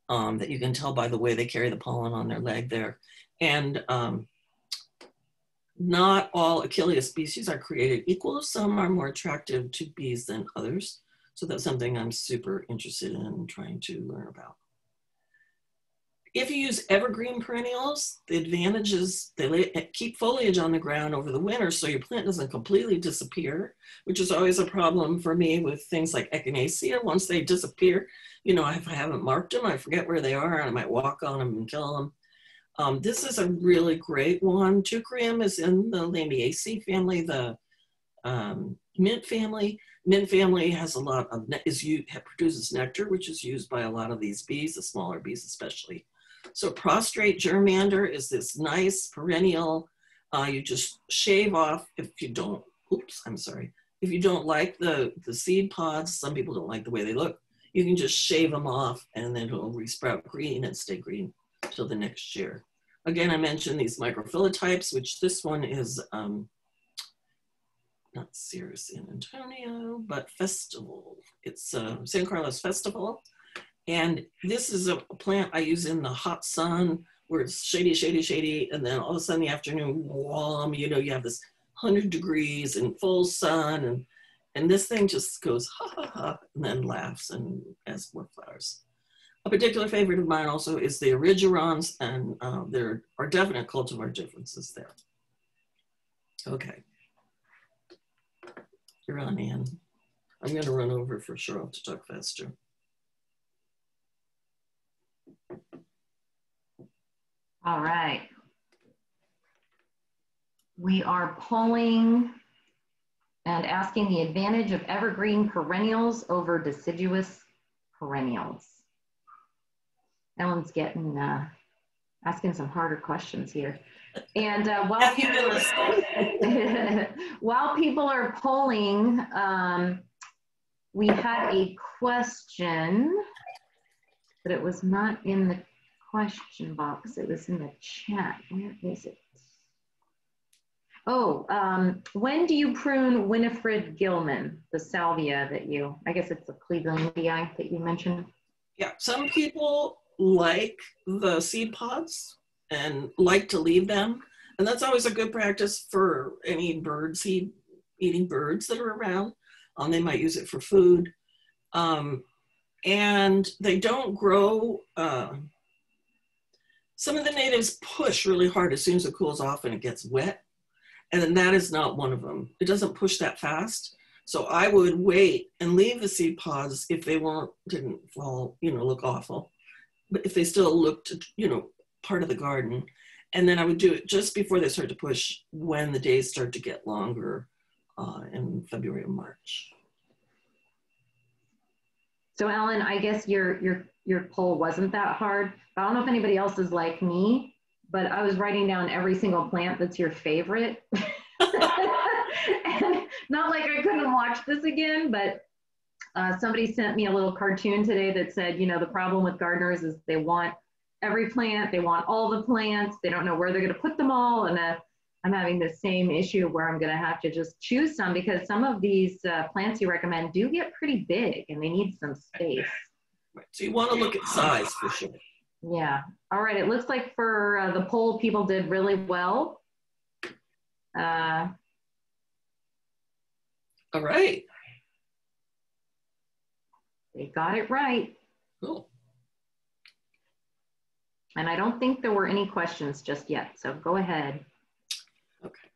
that you can tell by the way they carry the pollen on their leg there. And not all Achillea species are created equal. Some are more attractive to bees than others. So that's something I'm super interested in trying to learn about. If you use evergreen perennials, the advantage is they keep foliage on the ground over the winter so your plant doesn't completely disappear, which is always a problem for me with things like Echinacea. Once they disappear, you know, if I haven't marked them, I forget where they are and I might walk on them and kill them. This is a really great one. Teucrium is in the Lamiaceae family, the mint family. Mint family has a lot of, produces nectar, which is used by a lot of these bees, the smaller bees especially. So prostrate germander is this nice perennial. You just shave off if you don't, oops, I'm sorry. If you don't like the seed pods, some people don't like the way they look, you can just shave them off and then it'll resprout green and stay green till the next year. Again, I mentioned these microphylla types, which this one is not Sears San Antonio, but Festival. It's San Carlos Festival. And this is a plant I use in the hot sun where it's shady, shady, shady. And then all of a sudden in the afternoon, warm, you know, you have this 100 degrees and full sun. And this thing just goes ha, ha, ha, and then laughs and has more flowers. A particular favorite of mine also is the erigerons, and there are definite cultivar differences there. Okay. You're on, Anne. I'm going to run over for Cheryl to talk faster. All right. We are polling and asking the advantage of evergreen perennials over deciduous perennials. Ellen's getting, asking some harder questions here. And while people are polling, we had a question, but it was not in the question box. It was in the chat. Where is it? Oh, when do you prune Winifred Gilman, the salvia that you, I guess it's the Clevelandii that you mentioned? Yeah, some people like the seed pods and like to leave them. And that's always a good practice for any bird seed eating birds that are around. They might use it for food. And they don't grow, some of the natives push really hard as soon as it cools off and it gets wet. And then that is not one of them. It doesn't push that fast. So I would wait and leave the seed pods if they didn't fall, you know, look awful. But if they still looked, you know, part of the garden. And then I would do it just before they start to push when the days start to get longer in February and March. So Ellen, I guess your poll wasn't that hard. I don't know if anybody else is like me, but I was writing down every single plant that's your favorite. And not like I couldn't watch this again, but somebody sent me a little cartoon today that said, you know, the problem with gardeners is they want every plant, they want all the plants, they don't know where they're gonna put them all. And I'm having the same issue where I'm gonna have to just choose some, because some of these plants you recommend do get pretty big and they need some space. Right. So you wanna look at size for sure. Yeah. All right. It looks like for the poll, people did really well. All right. They got it right. Cool. And I don't think there were any questions just yet. So go ahead. Okay.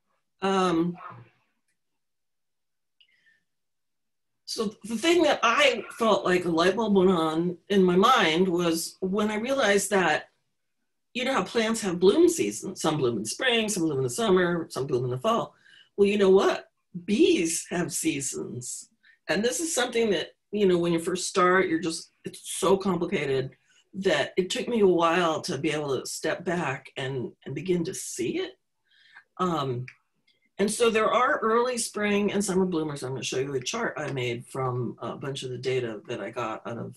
So the thing that I felt like a light bulb went on in my mind was when I realized that, you know how plants have bloom seasons. Some bloom in spring, some bloom in the summer, some bloom in the fall. Well, you know what? Bees have seasons. And this is something that, you know, when you first start, you're just, it's so complicated that it took me a while to be able to step back and begin to see it. And so there are early spring and summer bloomers. I'm going to show you a chart I made from a bunch of the data that I got out of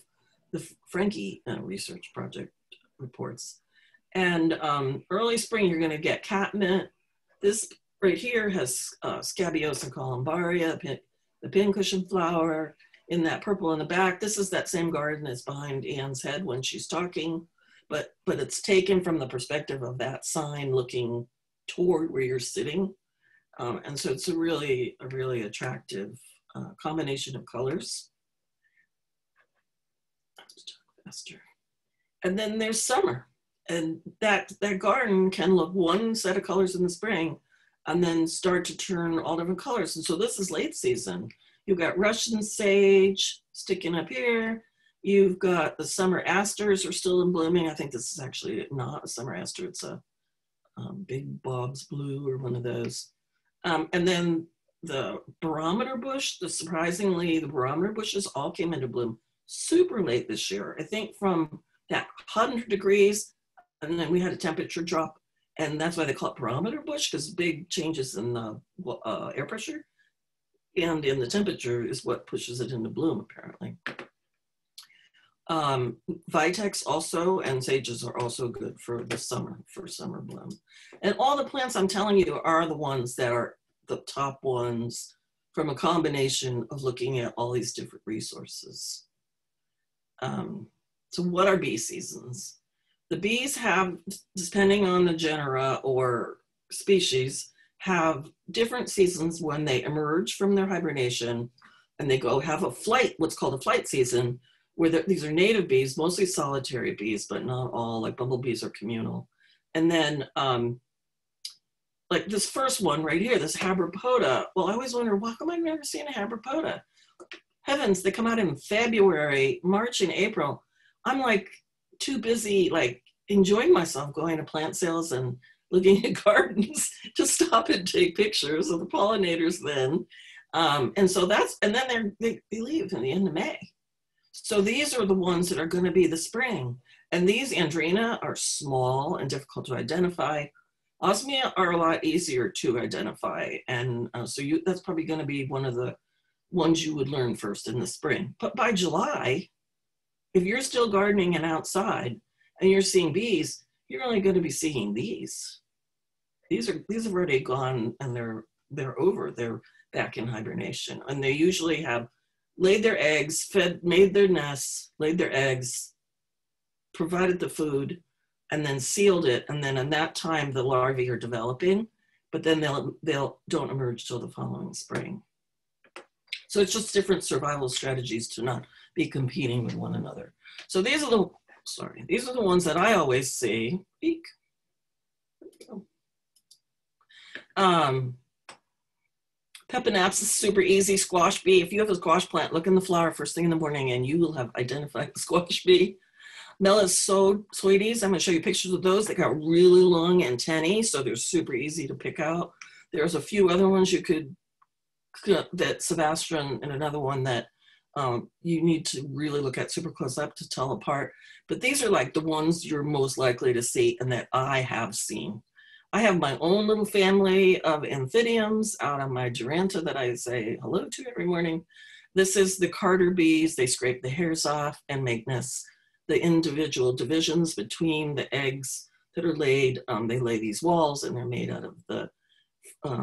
the Frankie research project reports. And early spring, you're going to get catmint. This right here has Scabiosa columbaria, the pincushion flower in that purple in the back. This is that same garden that's behind Anne's head when she's talking, but it's taken from the perspective of that sign looking toward where you're sitting. And so it's a really attractive combination of colors. I'll just talk faster. And then there's summer. And that garden can look one set of colors in the spring and then start to turn all different colors. And so this is late season. You've got Russian sage sticking up here. You've got the summer asters are still in blooming. I think this is actually not a summer aster. It's a Big Bob's Blue or one of those. And then the barometer bush, surprisingly, the barometer bushes all came into bloom super late this year. I think from that 100 degrees, and then we had a temperature drop, and that's why they call it barometer bush, because big changes in the air pressure and in the temperature is what pushes it into bloom, apparently. Vitex also, and sages are also good for the summer, for summer bloom. And all the plants I'm telling you are the ones that are the top ones from a combination of looking at all these different resources. So what are bee seasons? The bees have, depending on the genera or species, have different seasons when they emerge from their hibernation and they go have a flight, what's called a flight season, where these are native bees, mostly solitary bees, but not all, like bumblebees are communal. And then like this first one right here, this Habropoda. Well, I always wonder, well, how come I've never seen a Habropoda? Heavens, they come out in February, March and April. I'm like too busy, like enjoying myself going to plant sales and looking at gardens to stop and take pictures of the pollinators then. And so that's, and then they leave in the end of May. So these are the ones that are gonna be the spring. And these Andrena are small and difficult to identify. Osmia are a lot easier to identify. And so that's probably gonna be one of the ones you would learn first in the spring. But by July, if you're still gardening and outside and you're seeing bees, you're only going to be seeing these. These have already gone and they're over. They're back in hibernation. And they usually have laid their eggs, made their nests, laid their eggs, provided the food, and then sealed it. And then in that time, the larvae are developing, but then they'll don't emerge till the following spring. So it's just different survival strategies to not be competing with one another. So these are the these are the ones that I always see. Eek. Peponaps is super easy. Squash bee. If you have a squash plant, look in the flower first thing in the morning and you will have identified the squash bee. Melasoides. I'm going to show you pictures of those. They got really long antennae, so they're super easy to pick out. There's a few other ones you could, that Sebastian and another one that you need to really look at super close up to tell apart. But these are like the ones you're most likely to see and that I have seen. I have my own little family of Anthidiums out on my Duranta that I say hello to every morning. This is the Carter bees. They scrape the hairs off and make nests. The individual divisions between the eggs that are laid, they lay these walls and they're made out of the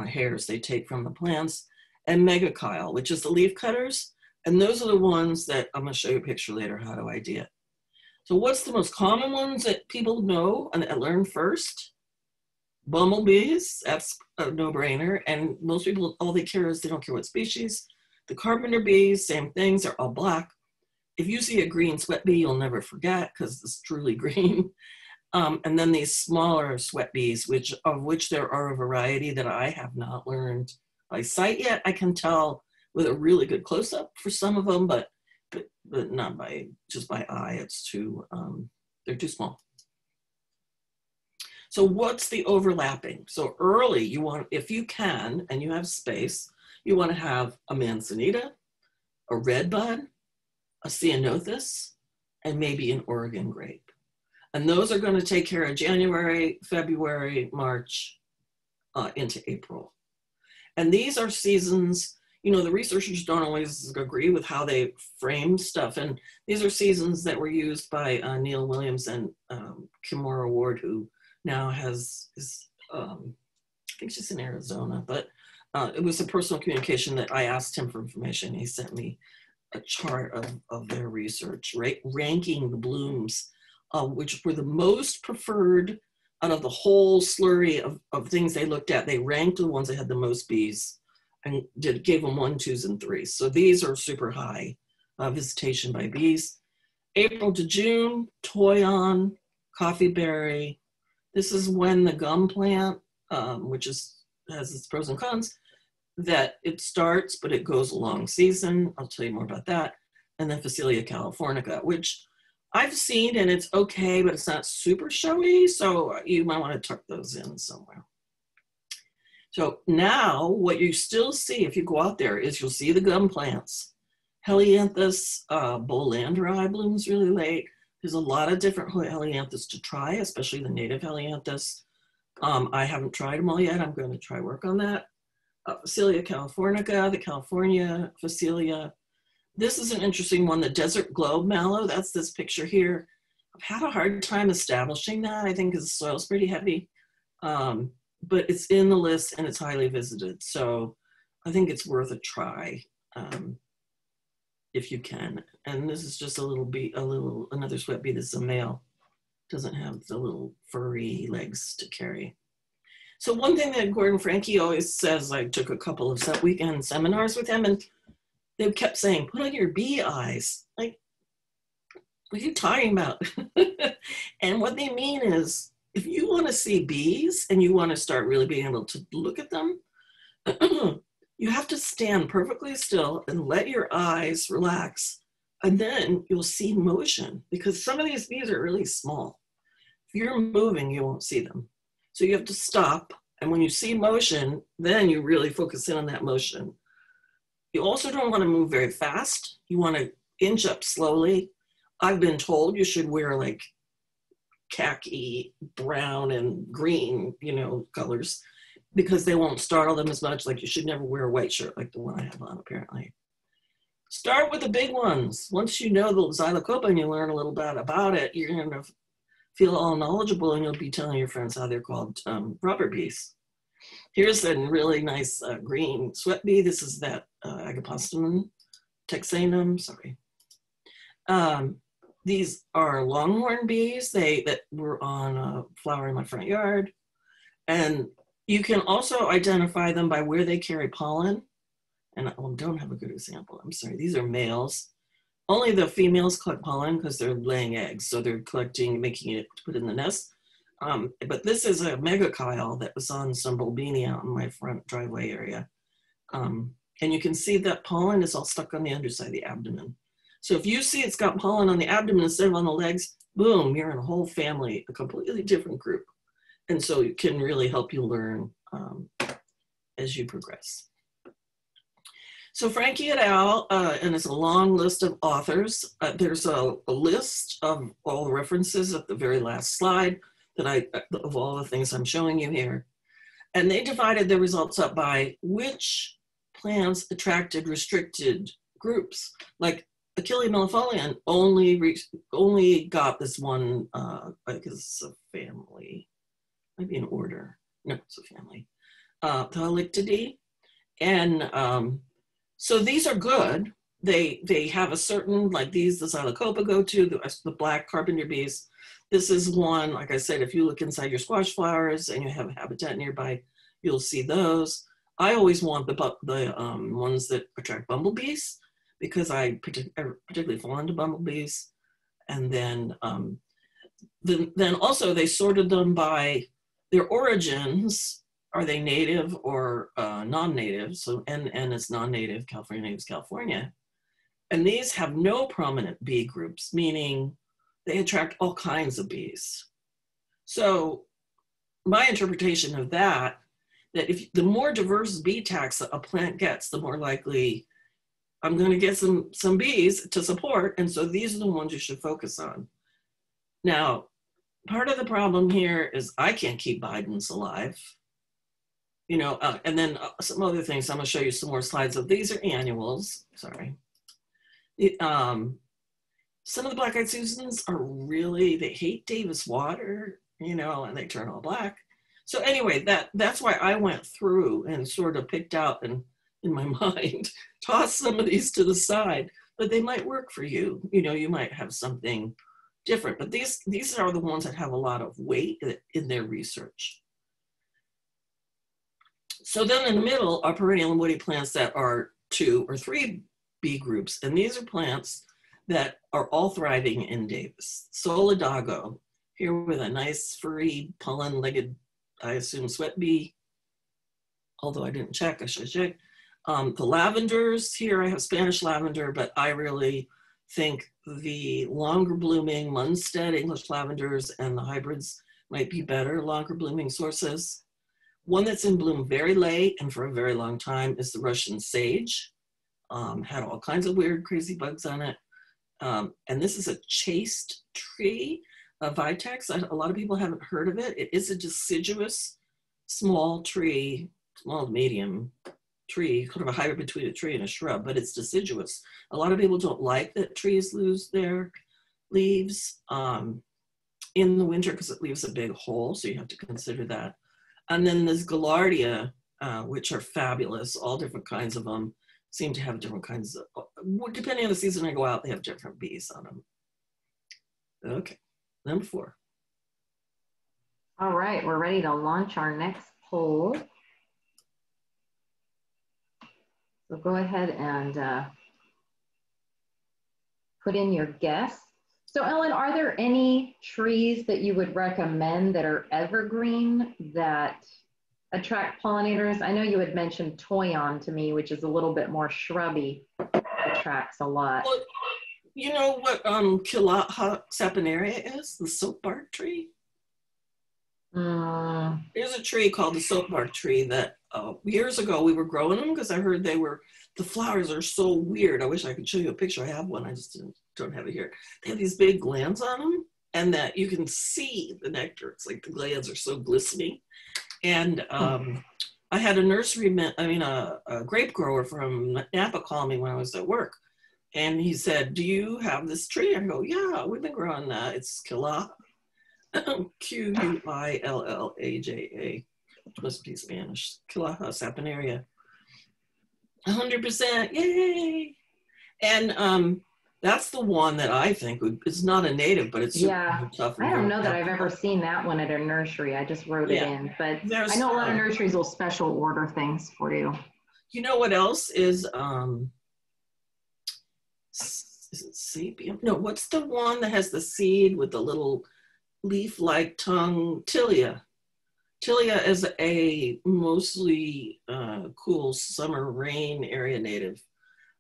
hairs they take from the plants. And Megachile, which is the leaf cutters. And those are the ones that I'm going to show you a picture later how to ID it. So what's the most common ones that people know and learn first? Bumblebees, that's a no-brainer. And most people, all they care is they don't care what species. The carpenter bees, same things, they're all black. If you see a green sweat bee, you'll never forget because it's truly green. And then these smaller sweat bees, of which there are a variety that I have not learned by sight yet. I can tell with a really good close-up for some of them, but not by, just by eye, it's too, they're too small. So what's the overlapping? So early, you want, if you can, and you have space, you want to have a manzanita, a redbud, a ceanothus, and maybe an Oregon grape. And those are going to take care of January, February, March, into April. And these are seasons, you know, the researchers don't always agree with how they frame stuff. And these are seasons that were used by Neil Williams and Kimora Ward, who now is I think she's in Arizona, but it was a personal communication that I asked him for information. He sent me a chart of their research, right? Ranking the blooms, which were the most preferred out of the whole slurry of things they looked at. They ranked the ones that had the most bees and gave them 1, 2s, and 3s. So these are super high visitation by bees. April to June, Toyon, coffeeberry. This is when the gum plant, which has its pros and cons, that it starts, but it goes a long season. I'll tell you more about that. And then Phacelia californica, which I've seen and it's okay, but it's not super showy. So you might want to tuck those in somewhere. So now what you still see if you go out there is you'll see the gum plants. Helianthus bollanderi blooms really late. There's a lot of different helianthus to try, especially the native helianthus. I haven't tried them all yet. I'm going to try work on that. Phacelia californica, the California Phacelia. This is an interesting one, the desert globe mallow. That's this picture here. I've had a hard time establishing that, I think, because the soil's pretty heavy. But it's in the list and it's highly visited. So I think it's worth a try if you can. And this is just a little bee, another sweat bee that's a male. Doesn't have the little furry legs to carry. So one thing that Gordon Frankie always says, I took a couple of weekend seminars with him, and they kept saying, put on your bee eyes. Like, what are you talking about? And what they mean is, if you want to see bees and you want to start really being able to look at them, you have to stand perfectly still and let your eyes relax. And then you'll see motion, because some of these bees are really small. If you're moving, you won't see them. So you have to stop. And when you see motion, then you really focus in on that motion. You also don't want to move very fast. You want to inch up slowly. I've been told you should wear like khaki, brown and green, colors, because they won't startle them as much. Like, you should never wear a white shirt like the one I have on, apparently. Start with the big ones. Once you know the Xylocopa and you learn a little bit about it, you're going to feel all knowledgeable, and you'll be telling your friends how they're called rubber bees. Here's a really nice green sweat bee. This is that Agapostum texanum, sorry. These are longhorn bees that were on a flower in my front yard. And you can also identify them by where they carry pollen. And I don't have a good example, I'm sorry. These are males. Only the females collect pollen because they're laying eggs. So they're collecting, making it to put in the nest. But this is a Megachile that was on some Bulbini out in my front driveway area. And you can see that pollen is all stuck on the underside of the abdomen. So if you see it's got pollen on the abdomen instead of on the legs, boom, you're in a whole family, a completely different group. And so it can really help you learn as you progress. So Frankie et al., and it's a long list of authors. There's a list of all the references at the very last slide of all the things I'm showing you here. And they divided the results up by which plants attracted restricted groups. Like Achille mellifolian only got this one, I guess it's a family, maybe an order. No, it's a family. Polyctidae, and so these are good. They have a certain, like these, the Xylocopa go to, the black carpenter bees. This is one, like I said, if you look inside your squash flowers and you have a habitat nearby, you'll see those. I always want the ones that attract bumblebees, because I particularly fall into bumblebees. And then also they sorted them by their origins. Are they native or non-native? So NN is non-native, California Native is California. And these have no prominent bee groups, meaning they attract all kinds of bees. So my interpretation of that if the more diverse bee taxa a plant gets, the more likely I'm gonna get some bees to support. And so these are the ones you should focus on. Now, part of the problem here is I can't keep Bidens alive. And then some other things. I'm going to show you some more slides of these are annuals. Sorry. Some of the black-eyed Susans are really, they hate Davis water, and they turn all black. So anyway, that's why I went through and sort of picked out and in my mind, tossed some of these to the side, but they might work for you. You might have something different, but these are the ones that have a lot of weight in their research. So then in the middle are perennial and woody plants that are 2 or 3 bee groups. And these are plants that are all thriving in Davis. Solidago, here with a nice furry pollen-legged, I assume, sweat bee. Although I didn't check, I should check. The lavenders, here I have Spanish lavender, but I really think the longer blooming Munstead English lavenders and the hybrids might be better, longer blooming sources. One that's in bloom very late and for a very long time is the Russian sage. Had all kinds of weird, crazy bugs on it. And this is a chaste tree, a vitex. A lot of people haven't heard of it. It is a deciduous, small tree, small to medium tree, kind of a hybrid between a tree and a shrub, but it's deciduous. A lot of people don't like that trees lose their leaves in the winter because it leaves a big hole, so you have to consider that. And then this Gaillardia, which are fabulous, all different kinds of them, seem to have different kinds of, depending on the season I go out, they have different bees on them. Okay, number 4. All right, we're ready to launch our next poll. So go ahead and put in your guess. So Ellen, are there any trees that you would recommend that are evergreen that attract pollinators? I know you had mentioned Toyon to me, which is a little bit more shrubby, attracts a lot. Well, you know what Chilotha saponaria is? The soapbark tree? There's a tree called the soapbark tree that years ago we were growing them because I heard they were, the flowers are so weird. I wish I could show you a picture. I have one, I just don't have it here. They have these big glands on them and that you can see the nectar. It's like the glands are so glistening. And I had a a grape grower from Napa call me when I was at work. And he said, do you have this tree? I go, yeah, we've been growing that. It's Quillaja. Quillaja, must be Spanish. Quillaja saponaria. 100%, yay! And that's the one that I think would, it's not a native, but it's super tough. I don't know that I've ever seen that one at a nursery. I just wrote it in, but I know a lot of nurseries will special order things for you. You know what else is it sapium? No, what's the one that has the seed with the little leaf-like tongue? Tilia. Tilia is a mostly cool summer rain area native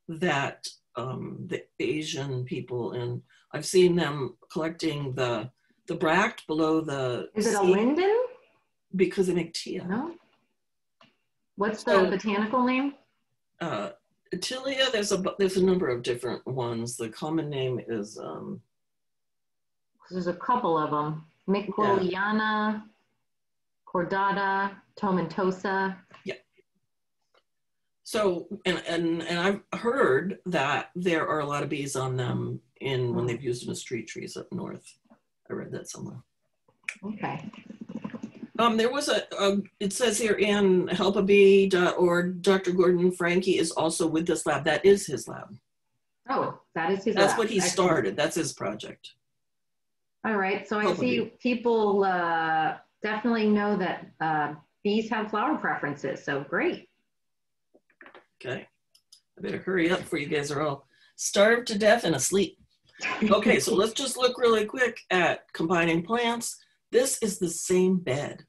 that the Asian people, and I've seen them collecting the bract below the Is it a linden? Because they make tea. No. What's the botanical name? Tilia, there's a number of different ones. The common name is there's a couple of them. Microliana, Cordata, tomentosa. Yeah. So, and I've heard that there are a lot of bees on them when they've used them as street trees up north. I read that somewhere. Okay. There was it says here in helpabee.org, Dr. Gordon Frankie is also with this lab. That is his lab. Oh, that is his lab. That's what he started. That's his project. All right. So I see people definitely know that bees have flower preferences. So great. Okay, I better hurry up before you guys are all starved to death and asleep. Okay, so let's just look really quick at combining plants. This is the same bed.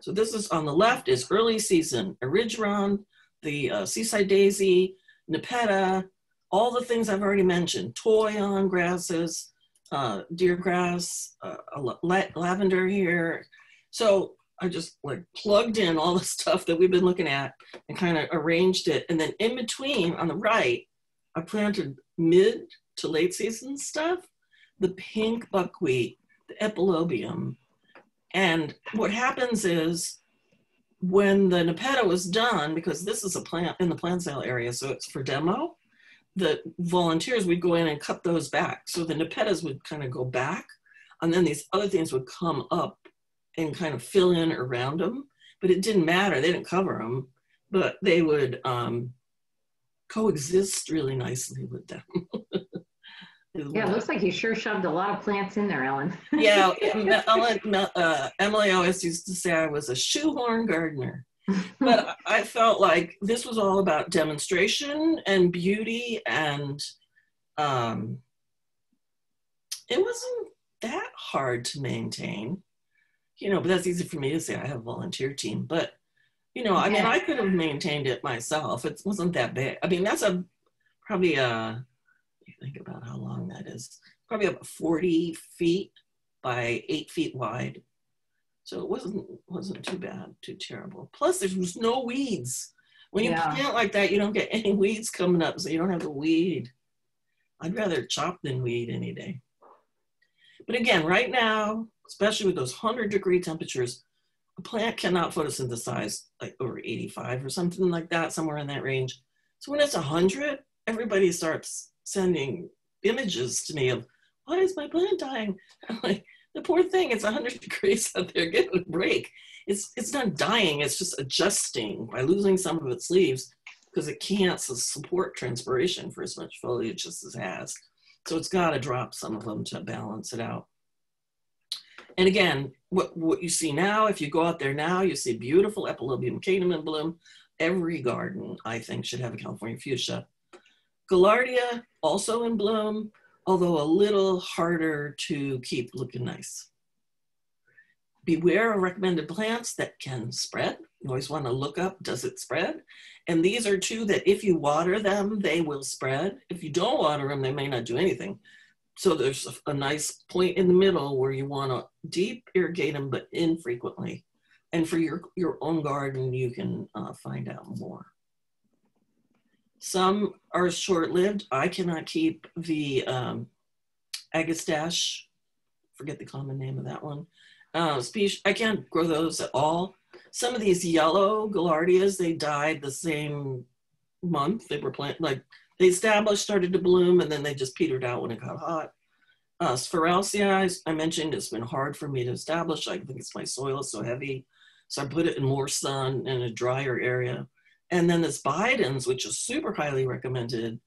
So this is on the left is early season, erigeron, the seaside daisy, nepeta, all the things I've already mentioned, Toyon grasses, deer grass, lavender here. So I just like plugged in all the stuff that we've been looking at and kind of arranged it. And then in between on the right, I planted mid to late season stuff, the pink buckwheat, the epilobium. And what happens is when the nepeta was done, because this is a plant in the plant sale area, so it's for demo, the volunteers would go in and cut those back. So the nepetas would kind of go back and then these other things would come up and kind of fill in around them, but it didn't matter. They didn't cover them, but they would coexist really nicely with them. Yeah, it looks like you sure shoved a lot of plants in there, Ellen. Yeah, Emily always used to say I was a shoehorn gardener, but I felt like this was all about demonstration and beauty, and it wasn't that hard to maintain. You know, but that's easy for me to say. I have a volunteer team, but you know, I mean, I could have maintained it myself. It wasn't that bad. I mean, that's probably you think about how long that is, probably about 40 feet by 8 feet wide. So it wasn't too bad, too terrible. Plus there was no weeds. When you plant like that, you don't get any weeds coming up, so you don't have to weed. I'd rather chop than weed any day. But again, right now, especially with those 100-degree temperatures, a plant cannot photosynthesize like over 85 or something like that, somewhere in that range. So when it's 100, everybody starts sending images to me of, why is my plant dying? I'm like, The poor thing, it's 100 degrees out there, getting a break. It's not dying, it's just adjusting by losing some of its leaves because it can't support transpiration for as much foliage as it has. So it's got to drop some of them to balance it out. And again, what you see now, if you go out there now, you see beautiful epilobium catum in bloom. Every garden, I think, should have a California fuchsia. Gaillardia, also in bloom, although a little harder to keep looking nice. Beware of recommended plants that can spread. You always want to look up, does it spread? And these are two that if you water them, they will spread. If you don't water them, they may not do anything. So there's a nice point in the middle where you want to deep irrigate them, but infrequently. And for your own garden, you can find out more. Some are short-lived. I cannot keep the agastache, forget the common name of that one, species. I can't grow those at all. Some of these yellow gaillardias, they died the same month they were planted. Like they established, started to bloom, and then they just petered out when it got hot. Spheralcii, I mentioned, it's been hard for me to establish. I think it's my soil is so heavy. So I put it in more sun in a drier area. And then this Bidens, which is super highly recommended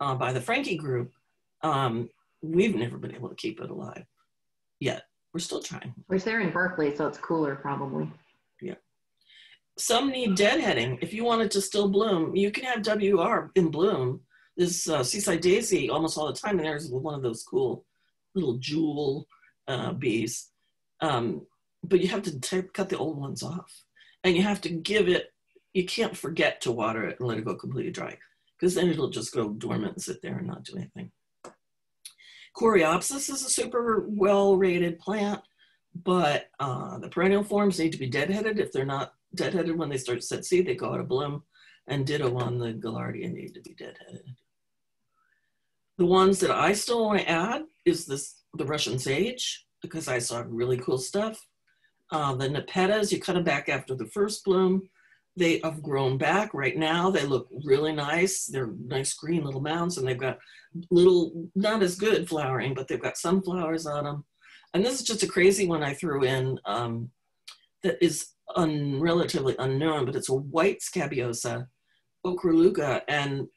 by the Frankie group, we've never been able to keep it alive yet. We're still trying. Which they're in Berkeley, so it's cooler probably. Yeah. Some need deadheading. If you want it to still bloom, you can have WR in bloom. This seaside daisy almost all the time, and there's one of those cool little jewel bees. But you have to cut the old ones off. And you have to give it, you can't forget to water it and let it go completely dry, because then it'll just go dormant and sit there and not do anything. Coreopsis is a super well-rated plant, but the perennial forms need to be deadheaded. If they're not deadheaded when they start to set seed, they go out of bloom, and ditto on the Gaillardia, need to be deadheaded. The ones that I still want to add is this, the Russian sage, because I saw really cool stuff. The Nepettas, you cut them back after the first bloom. They have grown back right now. They look really nice. They're nice green little mounds, and they've got little, not as good flowering, but they've got some flowers on them. And this is just a crazy one I threw in that is relatively unknown, but it's a white scabiosa, Ochroluca, and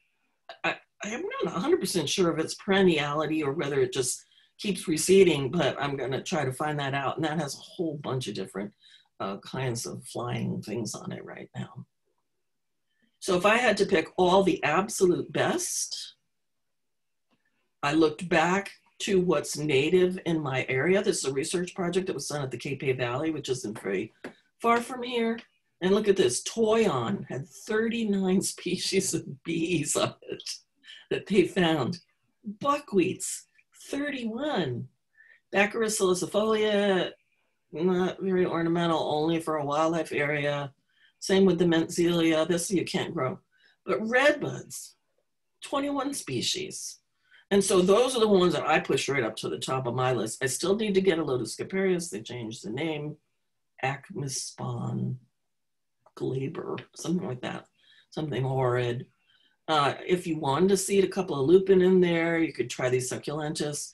I'm not 100% sure of its perenniality or whether it just keeps receding, but I'm gonna try to find that out. And that has a whole bunch of different kinds of flying things on it right now. So if I had to pick all the absolute best, I looked back to what's native in my area. This is a research project that was done at the Cape Valley, which isn't very far from here. And look at this, Toyon had 39 species of bees on it that they found. Buckwheats, 31. Baccharis salicifolia, not very ornamental, only for a wildlife area. Same with the Mentzelia, this you can't grow. But redbuds, 21 species. And so those are the ones that I push right up to the top of my list. I still need to get a Lotus caparius, they changed the name, Acmespon glaber, something like that, something horrid. If you wanted to seed a couple of lupin in there, you could try these succulentus.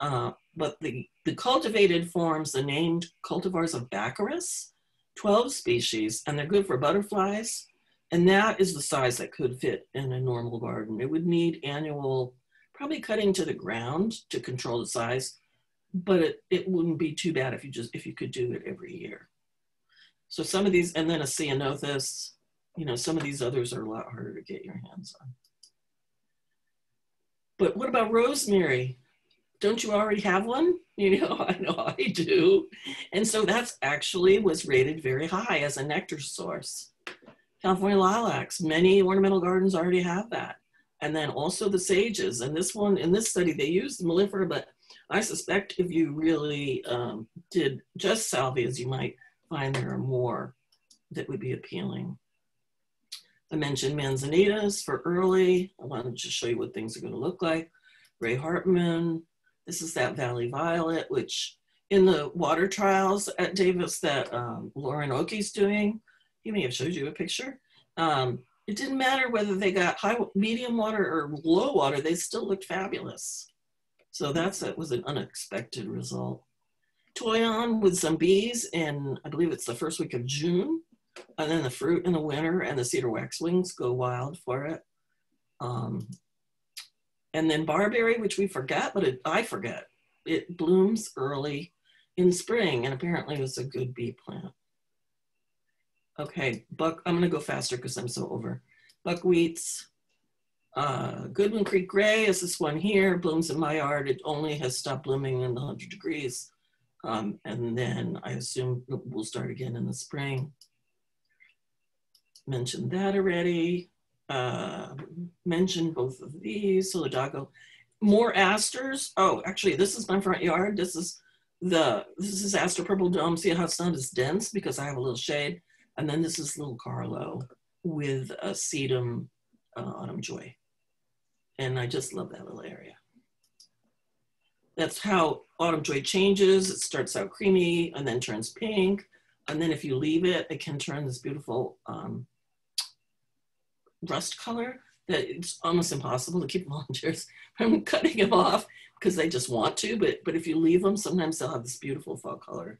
But the cultivated forms, the named cultivars of Baccharis, 12 species, and they're good for butterflies. And that is the size that could fit in a normal garden. It would need annual, probably cutting to the ground to control the size, but it wouldn't be too bad if you could do it every year. So some of these, and then a ceanothus, you know, some of these others are a lot harder to get your hands on. But what about rosemary? Don't you already have one? You know I do. And so that's actually was rated very high as a nectar source. California lilacs, many ornamental gardens already have that. And then also the sages. And this one, in this study, they used the mellifera, but I suspect if you really did just salvias, you might find there are more that would be appealing. I mentioned manzanitas for early. I wanted to show you what things are going to look like. Ray Hartman. This is that Valley Violet, which in the water trials at Davis that Lauren Oakey's doing, he may have showed you a picture. It didn't matter whether they got high, medium water or low water, they still looked fabulous. So that was an unexpected result. Toyon with some bees in, I believe it's the first week of June, and then the fruit in the winter, and the cedar waxwings go wild for it. And then barberry, which we forgot, but I forgot. It blooms early in spring, and apparently it was a good bee plant. Okay, I'm gonna go faster because I'm so over. Buckwheats, Goodwin Creek Gray is this one here, blooms in my yard. It only has stopped blooming in the 100 degrees. And then I assume we'll start again in the spring. Mentioned that already. Mentioned both of these, Solidago. More asters. Oh, actually, this is my front yard. This is Aster purple dome. See how it's not as dense because I have a little shade. And then this is little Carlo with a Sedum Autumn Joy. And I just love that little area. That's how Autumn Joy changes. It starts out creamy and then turns pink. And then if you leave it, it can turn this beautiful rust color that it's almost impossible to keep volunteers from cutting them off because they just want to, but if you leave them, sometimes they'll have this beautiful fall color.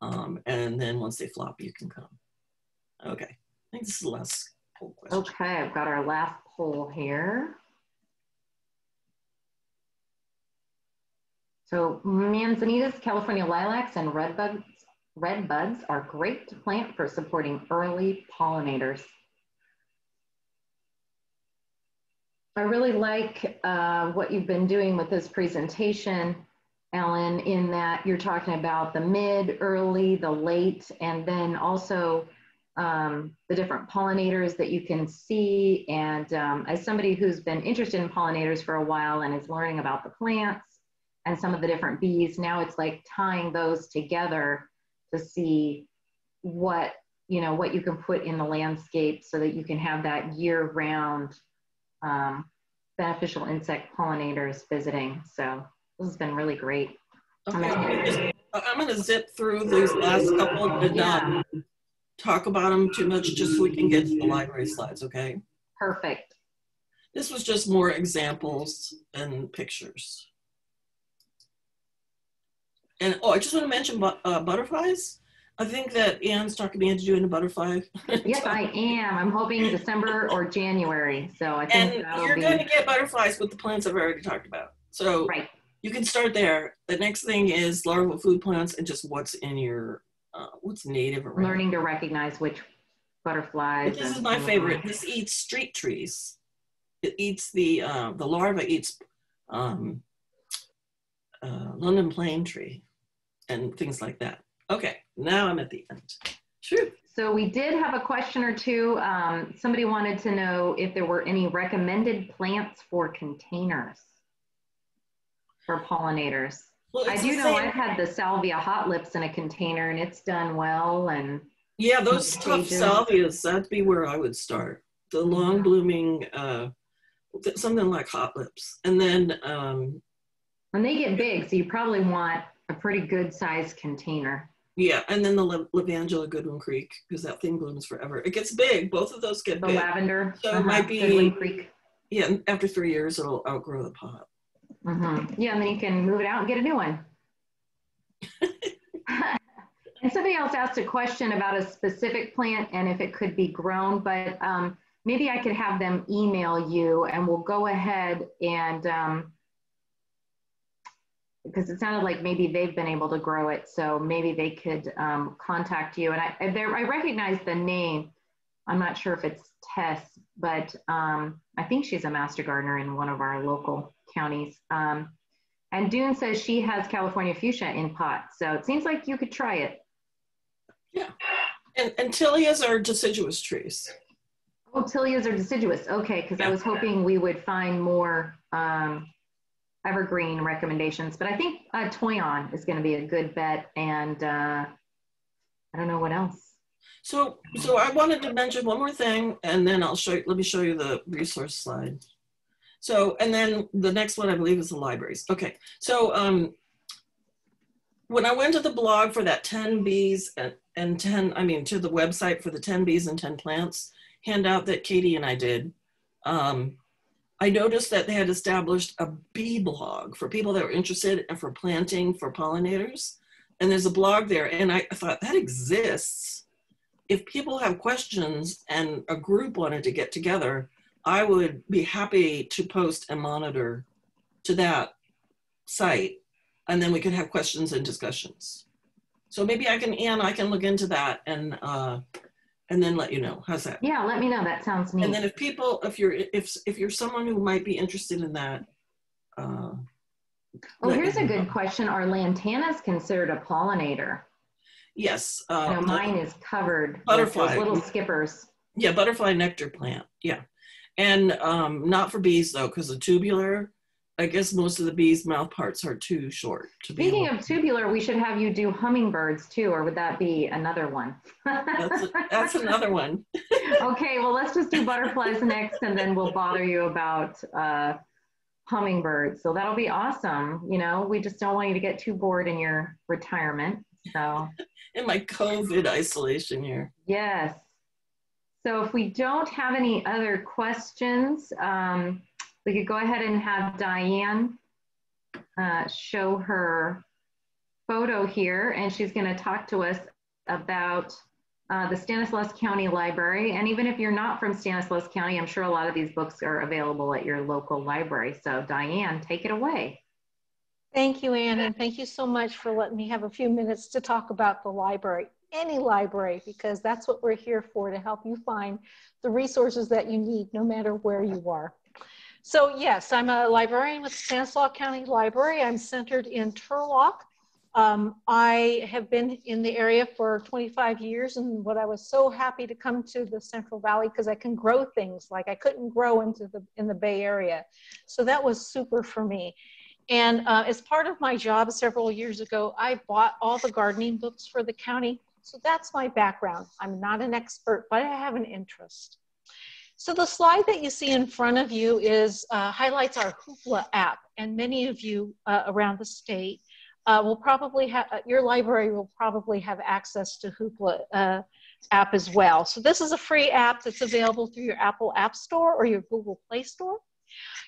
And then once they flop, you can cut them. Okay, I think this is the last poll question. Okay, I've got our last poll here. So manzanitas, California lilacs, and red buds are great to plant for supporting early pollinators. I really like what you've been doing with this presentation, Ellen, in that you're talking about the mid, early, the late, and then also the different pollinators that you can see. And as somebody who's been interested in pollinators for a while and is learning about the plants and some of the different bees, now it's like tying those together to see what you can put in the landscape so that you can have that year-round beneficial insect pollinators visiting. So this has been really great. Okay. I'm going to zip through these last couple and not talk about them too much just so we can get to the library slides, okay? Perfect. This was just more examples and pictures. And oh, I just want to mention butterflies. I think that Anne's talking me into doing a butterfly. Yes, I am. I'm hoping December or January. So I think you're going to get butterflies with the plants I've already talked about. So right. You can start there. The next thing is larval food plants and just what's in your, what's native around. Learning to recognize which butterflies. But this is my favorite. This eats street trees. It eats the larva eats London plane tree and things like that. Okay, now I'm at the end. Sure. So we did have a question or two. Somebody wanted to know if there were any recommended plants for containers for pollinators. Well, I do know I've had the Salvia hot lips in a container and it's done well. And yeah, those tough salvias, that'd be where I would start. The long blooming, something like hot lips. And then... and they get big, so you probably want a pretty good sized container. Yeah, and then the Levangula Goodwin Creek, because that thing blooms forever. It gets big. Both of those get big. The lavender. So it might be, Goodwin Creek. Yeah, after 3 years, it'll outgrow the pot. Yeah, and then you can move it out and get a new one. And somebody else asked a question about a specific plant and if it could be grown, but maybe I could have them email you and we'll go ahead and because it sounded like maybe they've been able to grow it, so maybe they could contact you. And I recognize the name. I'm not sure if it's Tess, but I think she's a master gardener in one of our local counties. And Dune says she has California fuchsia in pot, so it seems like you could try it. Yeah, and tilias are deciduous trees. Oh, tilias are deciduous, okay, because I was hoping we would find more evergreen recommendations, but I think Toyon is going to be a good bet, and I don't know what else. So I wanted to mention one more thing, and then I'll show you, let me show you the resource slide. So, and then the next one I believe is the libraries. Okay, so when I went to the blog for that 10 bees and 10, I mean to the website for the 10 bees and 10 plants handout that Katie and I did, I noticed that they had established a bee blog for people that were interested and for planting for pollinators. And there's a blog there. And I thought, that exists. If people have questions and a group wanted to get together, I would be happy to post a monitor to that site. And then we could have questions and discussions. So maybe I can, Anne, I can look into that and then let you know. How's that? Yeah, let me know. That sounds neat. And then if people, if you're someone who might be interested in that. Well, here's a good question. Are lantanas considered a pollinator? Yes. No, mine is covered butterfly. With those little skippers. Yeah, butterfly nectar plant. Yeah. And not for bees though, because the tubular, I guess most of the bees' mouth parts are too short to be. Speaking of tubular, we should have you do hummingbirds too, or would that be another one? that's another one. Okay, well, let's just do butterflies next, and then we'll bother you about hummingbirds. So that'll be awesome. You know, we just don't want you to get too bored in your retirement. So in my COVID isolation year. Yes. So if we don't have any other questions, we could go ahead and have Diane show her photo here, and she's going to talk to us about the Stanislaus County Library. And even if you're not from Stanislaus County, I'm sure a lot of these books are available at your local library. So Diane, take it away. Thank you, Anne, and thank you so much for letting me have a few minutes to talk about the library. Any library, because that's what we're here for, to help you find the resources that you need, no matter where you are. So yes, I'm a librarian with Stanislaus County Library. I'm centered in Turlock. I have been in the area for 25 years, and what I was so happy to come to the Central Valley, because I can grow things like I couldn't grow in the Bay Area. So that was super for me. And as part of my job several years ago, I bought all the gardening books for the county. So that's my background. I'm not an expert, but I have an interest. So the slide that you see in front of you is highlights our Hoopla app, and many of you around the state will probably have, your library will probably have access to Hoopla app as well. So this is a free app that's available through your Apple App Store or your Google Play Store.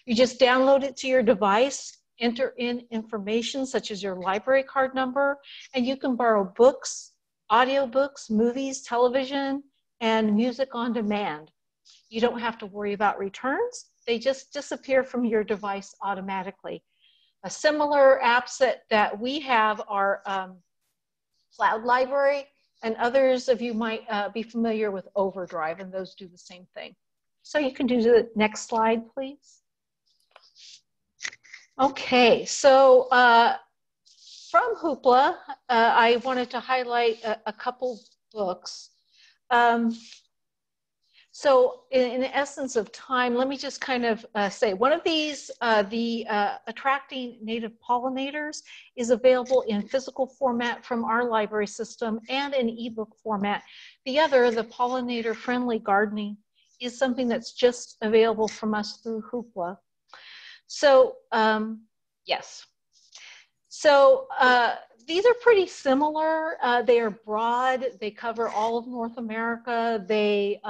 You just download it to your device, enter in information such as your library card number, and you can borrow books, audiobooks, movies, television, and music on demand. You don't have to worry about returns. They just disappear from your device automatically. A similar apps that we have are Cloud Library, and others of you might be familiar with Overdrive, and those do the same thing. So you can do the next slide, please. Okay, so from Hoopla, I wanted to highlight a couple books. So in the essence of time, let me just kind of say, one of these, Attracting Native Pollinators, is available in physical format from our library system and in ebook format. The other, the Pollinator Friendly Gardening, is something that's just available from us through Hoopla. So yes. So these are pretty similar. They are broad. They cover all of North America. They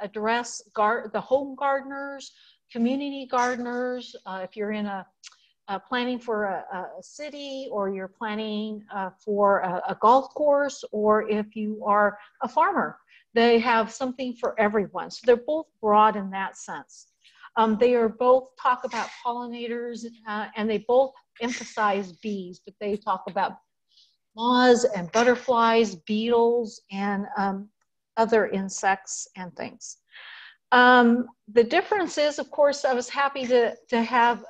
address the home gardeners, community gardeners. If you're in a planning for a city, or you're planning for a golf course, or if you are a farmer, they have something for everyone. So they're both broad in that sense. They are both talk about pollinators, and they both emphasize bees, but they talk about moths and butterflies, beetles, and other insects and things. The difference is, of course, I was happy to have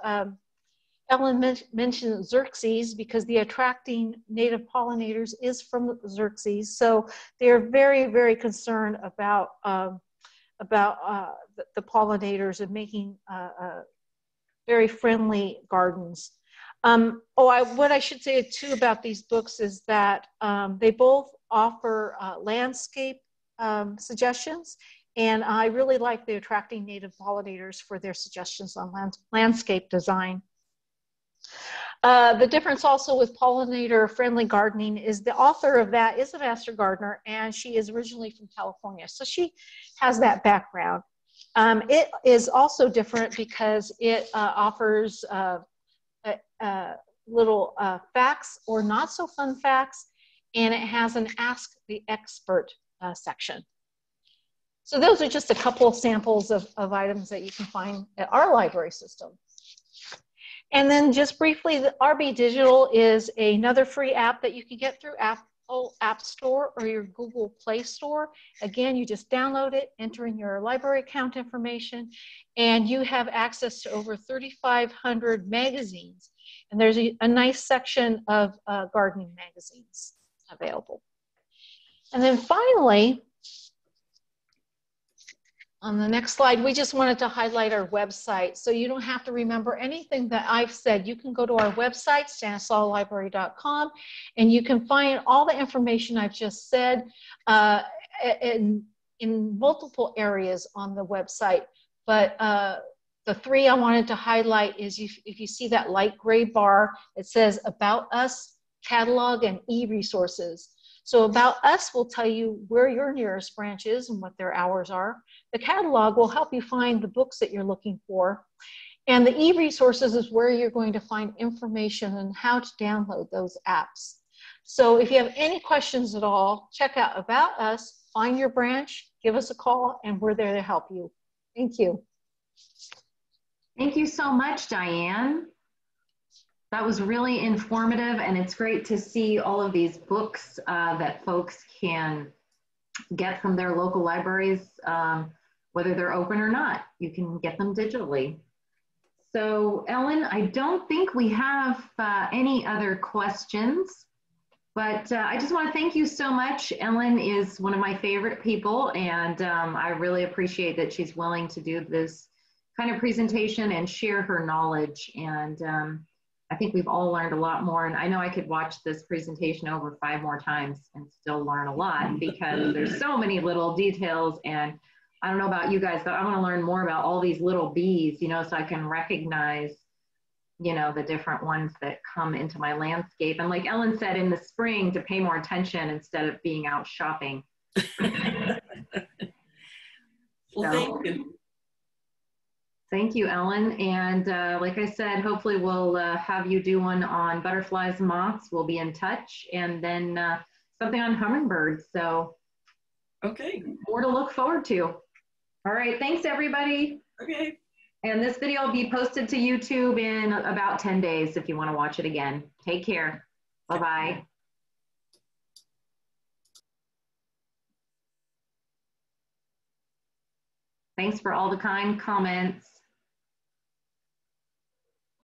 Ellen mention Xerxes, because the Attracting Native Pollinators is from Xerxes, so they're very, very concerned about the pollinators and making very friendly gardens. What I should say too about these books is that they both offer landscape suggestions, and I really like the Attracting Native Pollinators for their suggestions on landscape design. The difference also with Pollinator Friendly Gardening is the author of that is a master gardener, and she is originally from California, so she has that background. It is also different because it offers little facts or not so fun facts, and it has an Ask the Expert section. So those are just a couple of samples of items that you can find at our library system. And then just briefly, the RB Digital is another free app that you can get through Apple App Store or your Google Play Store. Again, you just download it, enter in your library account information, and you have access to over 3,500 magazines. And there's a nice section of gardening magazines available. And then finally, on the next slide, we just wanted to highlight our website. So you don't have to remember anything that I've said. You can go to our website, stanislauslibrary.com, and you can find all the information I've just said in multiple areas on the website. But the three I wanted to highlight is if you see that light gray bar, it says About Us, Catalog, and e-resources. So About Us will tell you where your nearest branch is and what their hours are. The catalog will help you find the books that you're looking for. And the e-resources is where you're going to find information on how to download those apps. So if you have any questions at all, check out About Us, find your branch, give us a call, and we're there to help you. Thank you. Thank you so much, Diane. That was really informative, and it's great to see all of these books that folks can get from their local libraries, whether they're open or not. You can get them digitally. So Ellen, I don't think we have any other questions, but I just want to thank you so much. Ellen is one of my favorite people, and I really appreciate that she's willing to do this kind of presentation and share her knowledge. And I think we've all learned a lot more, and I know I could watch this presentation over 5 more times and still learn a lot, because there's so many little details. And I don't know about you guys, but I want to learn more about all these little bees, you know, so I can recognize, you know, the different ones that come into my landscape. And like Ellen said, in the spring, to pay more attention instead of being out shopping. Well, thank you. Thank you, Ellen. And like I said, hopefully we'll have you do one on butterflies, moths. We'll be in touch. And then something on hummingbirds. So okay, more to look forward to. All right, thanks everybody. Okay. And this video will be posted to YouTube in about 10 days if you want to watch it again. Take care. Bye-bye. Thanks for all the kind comments.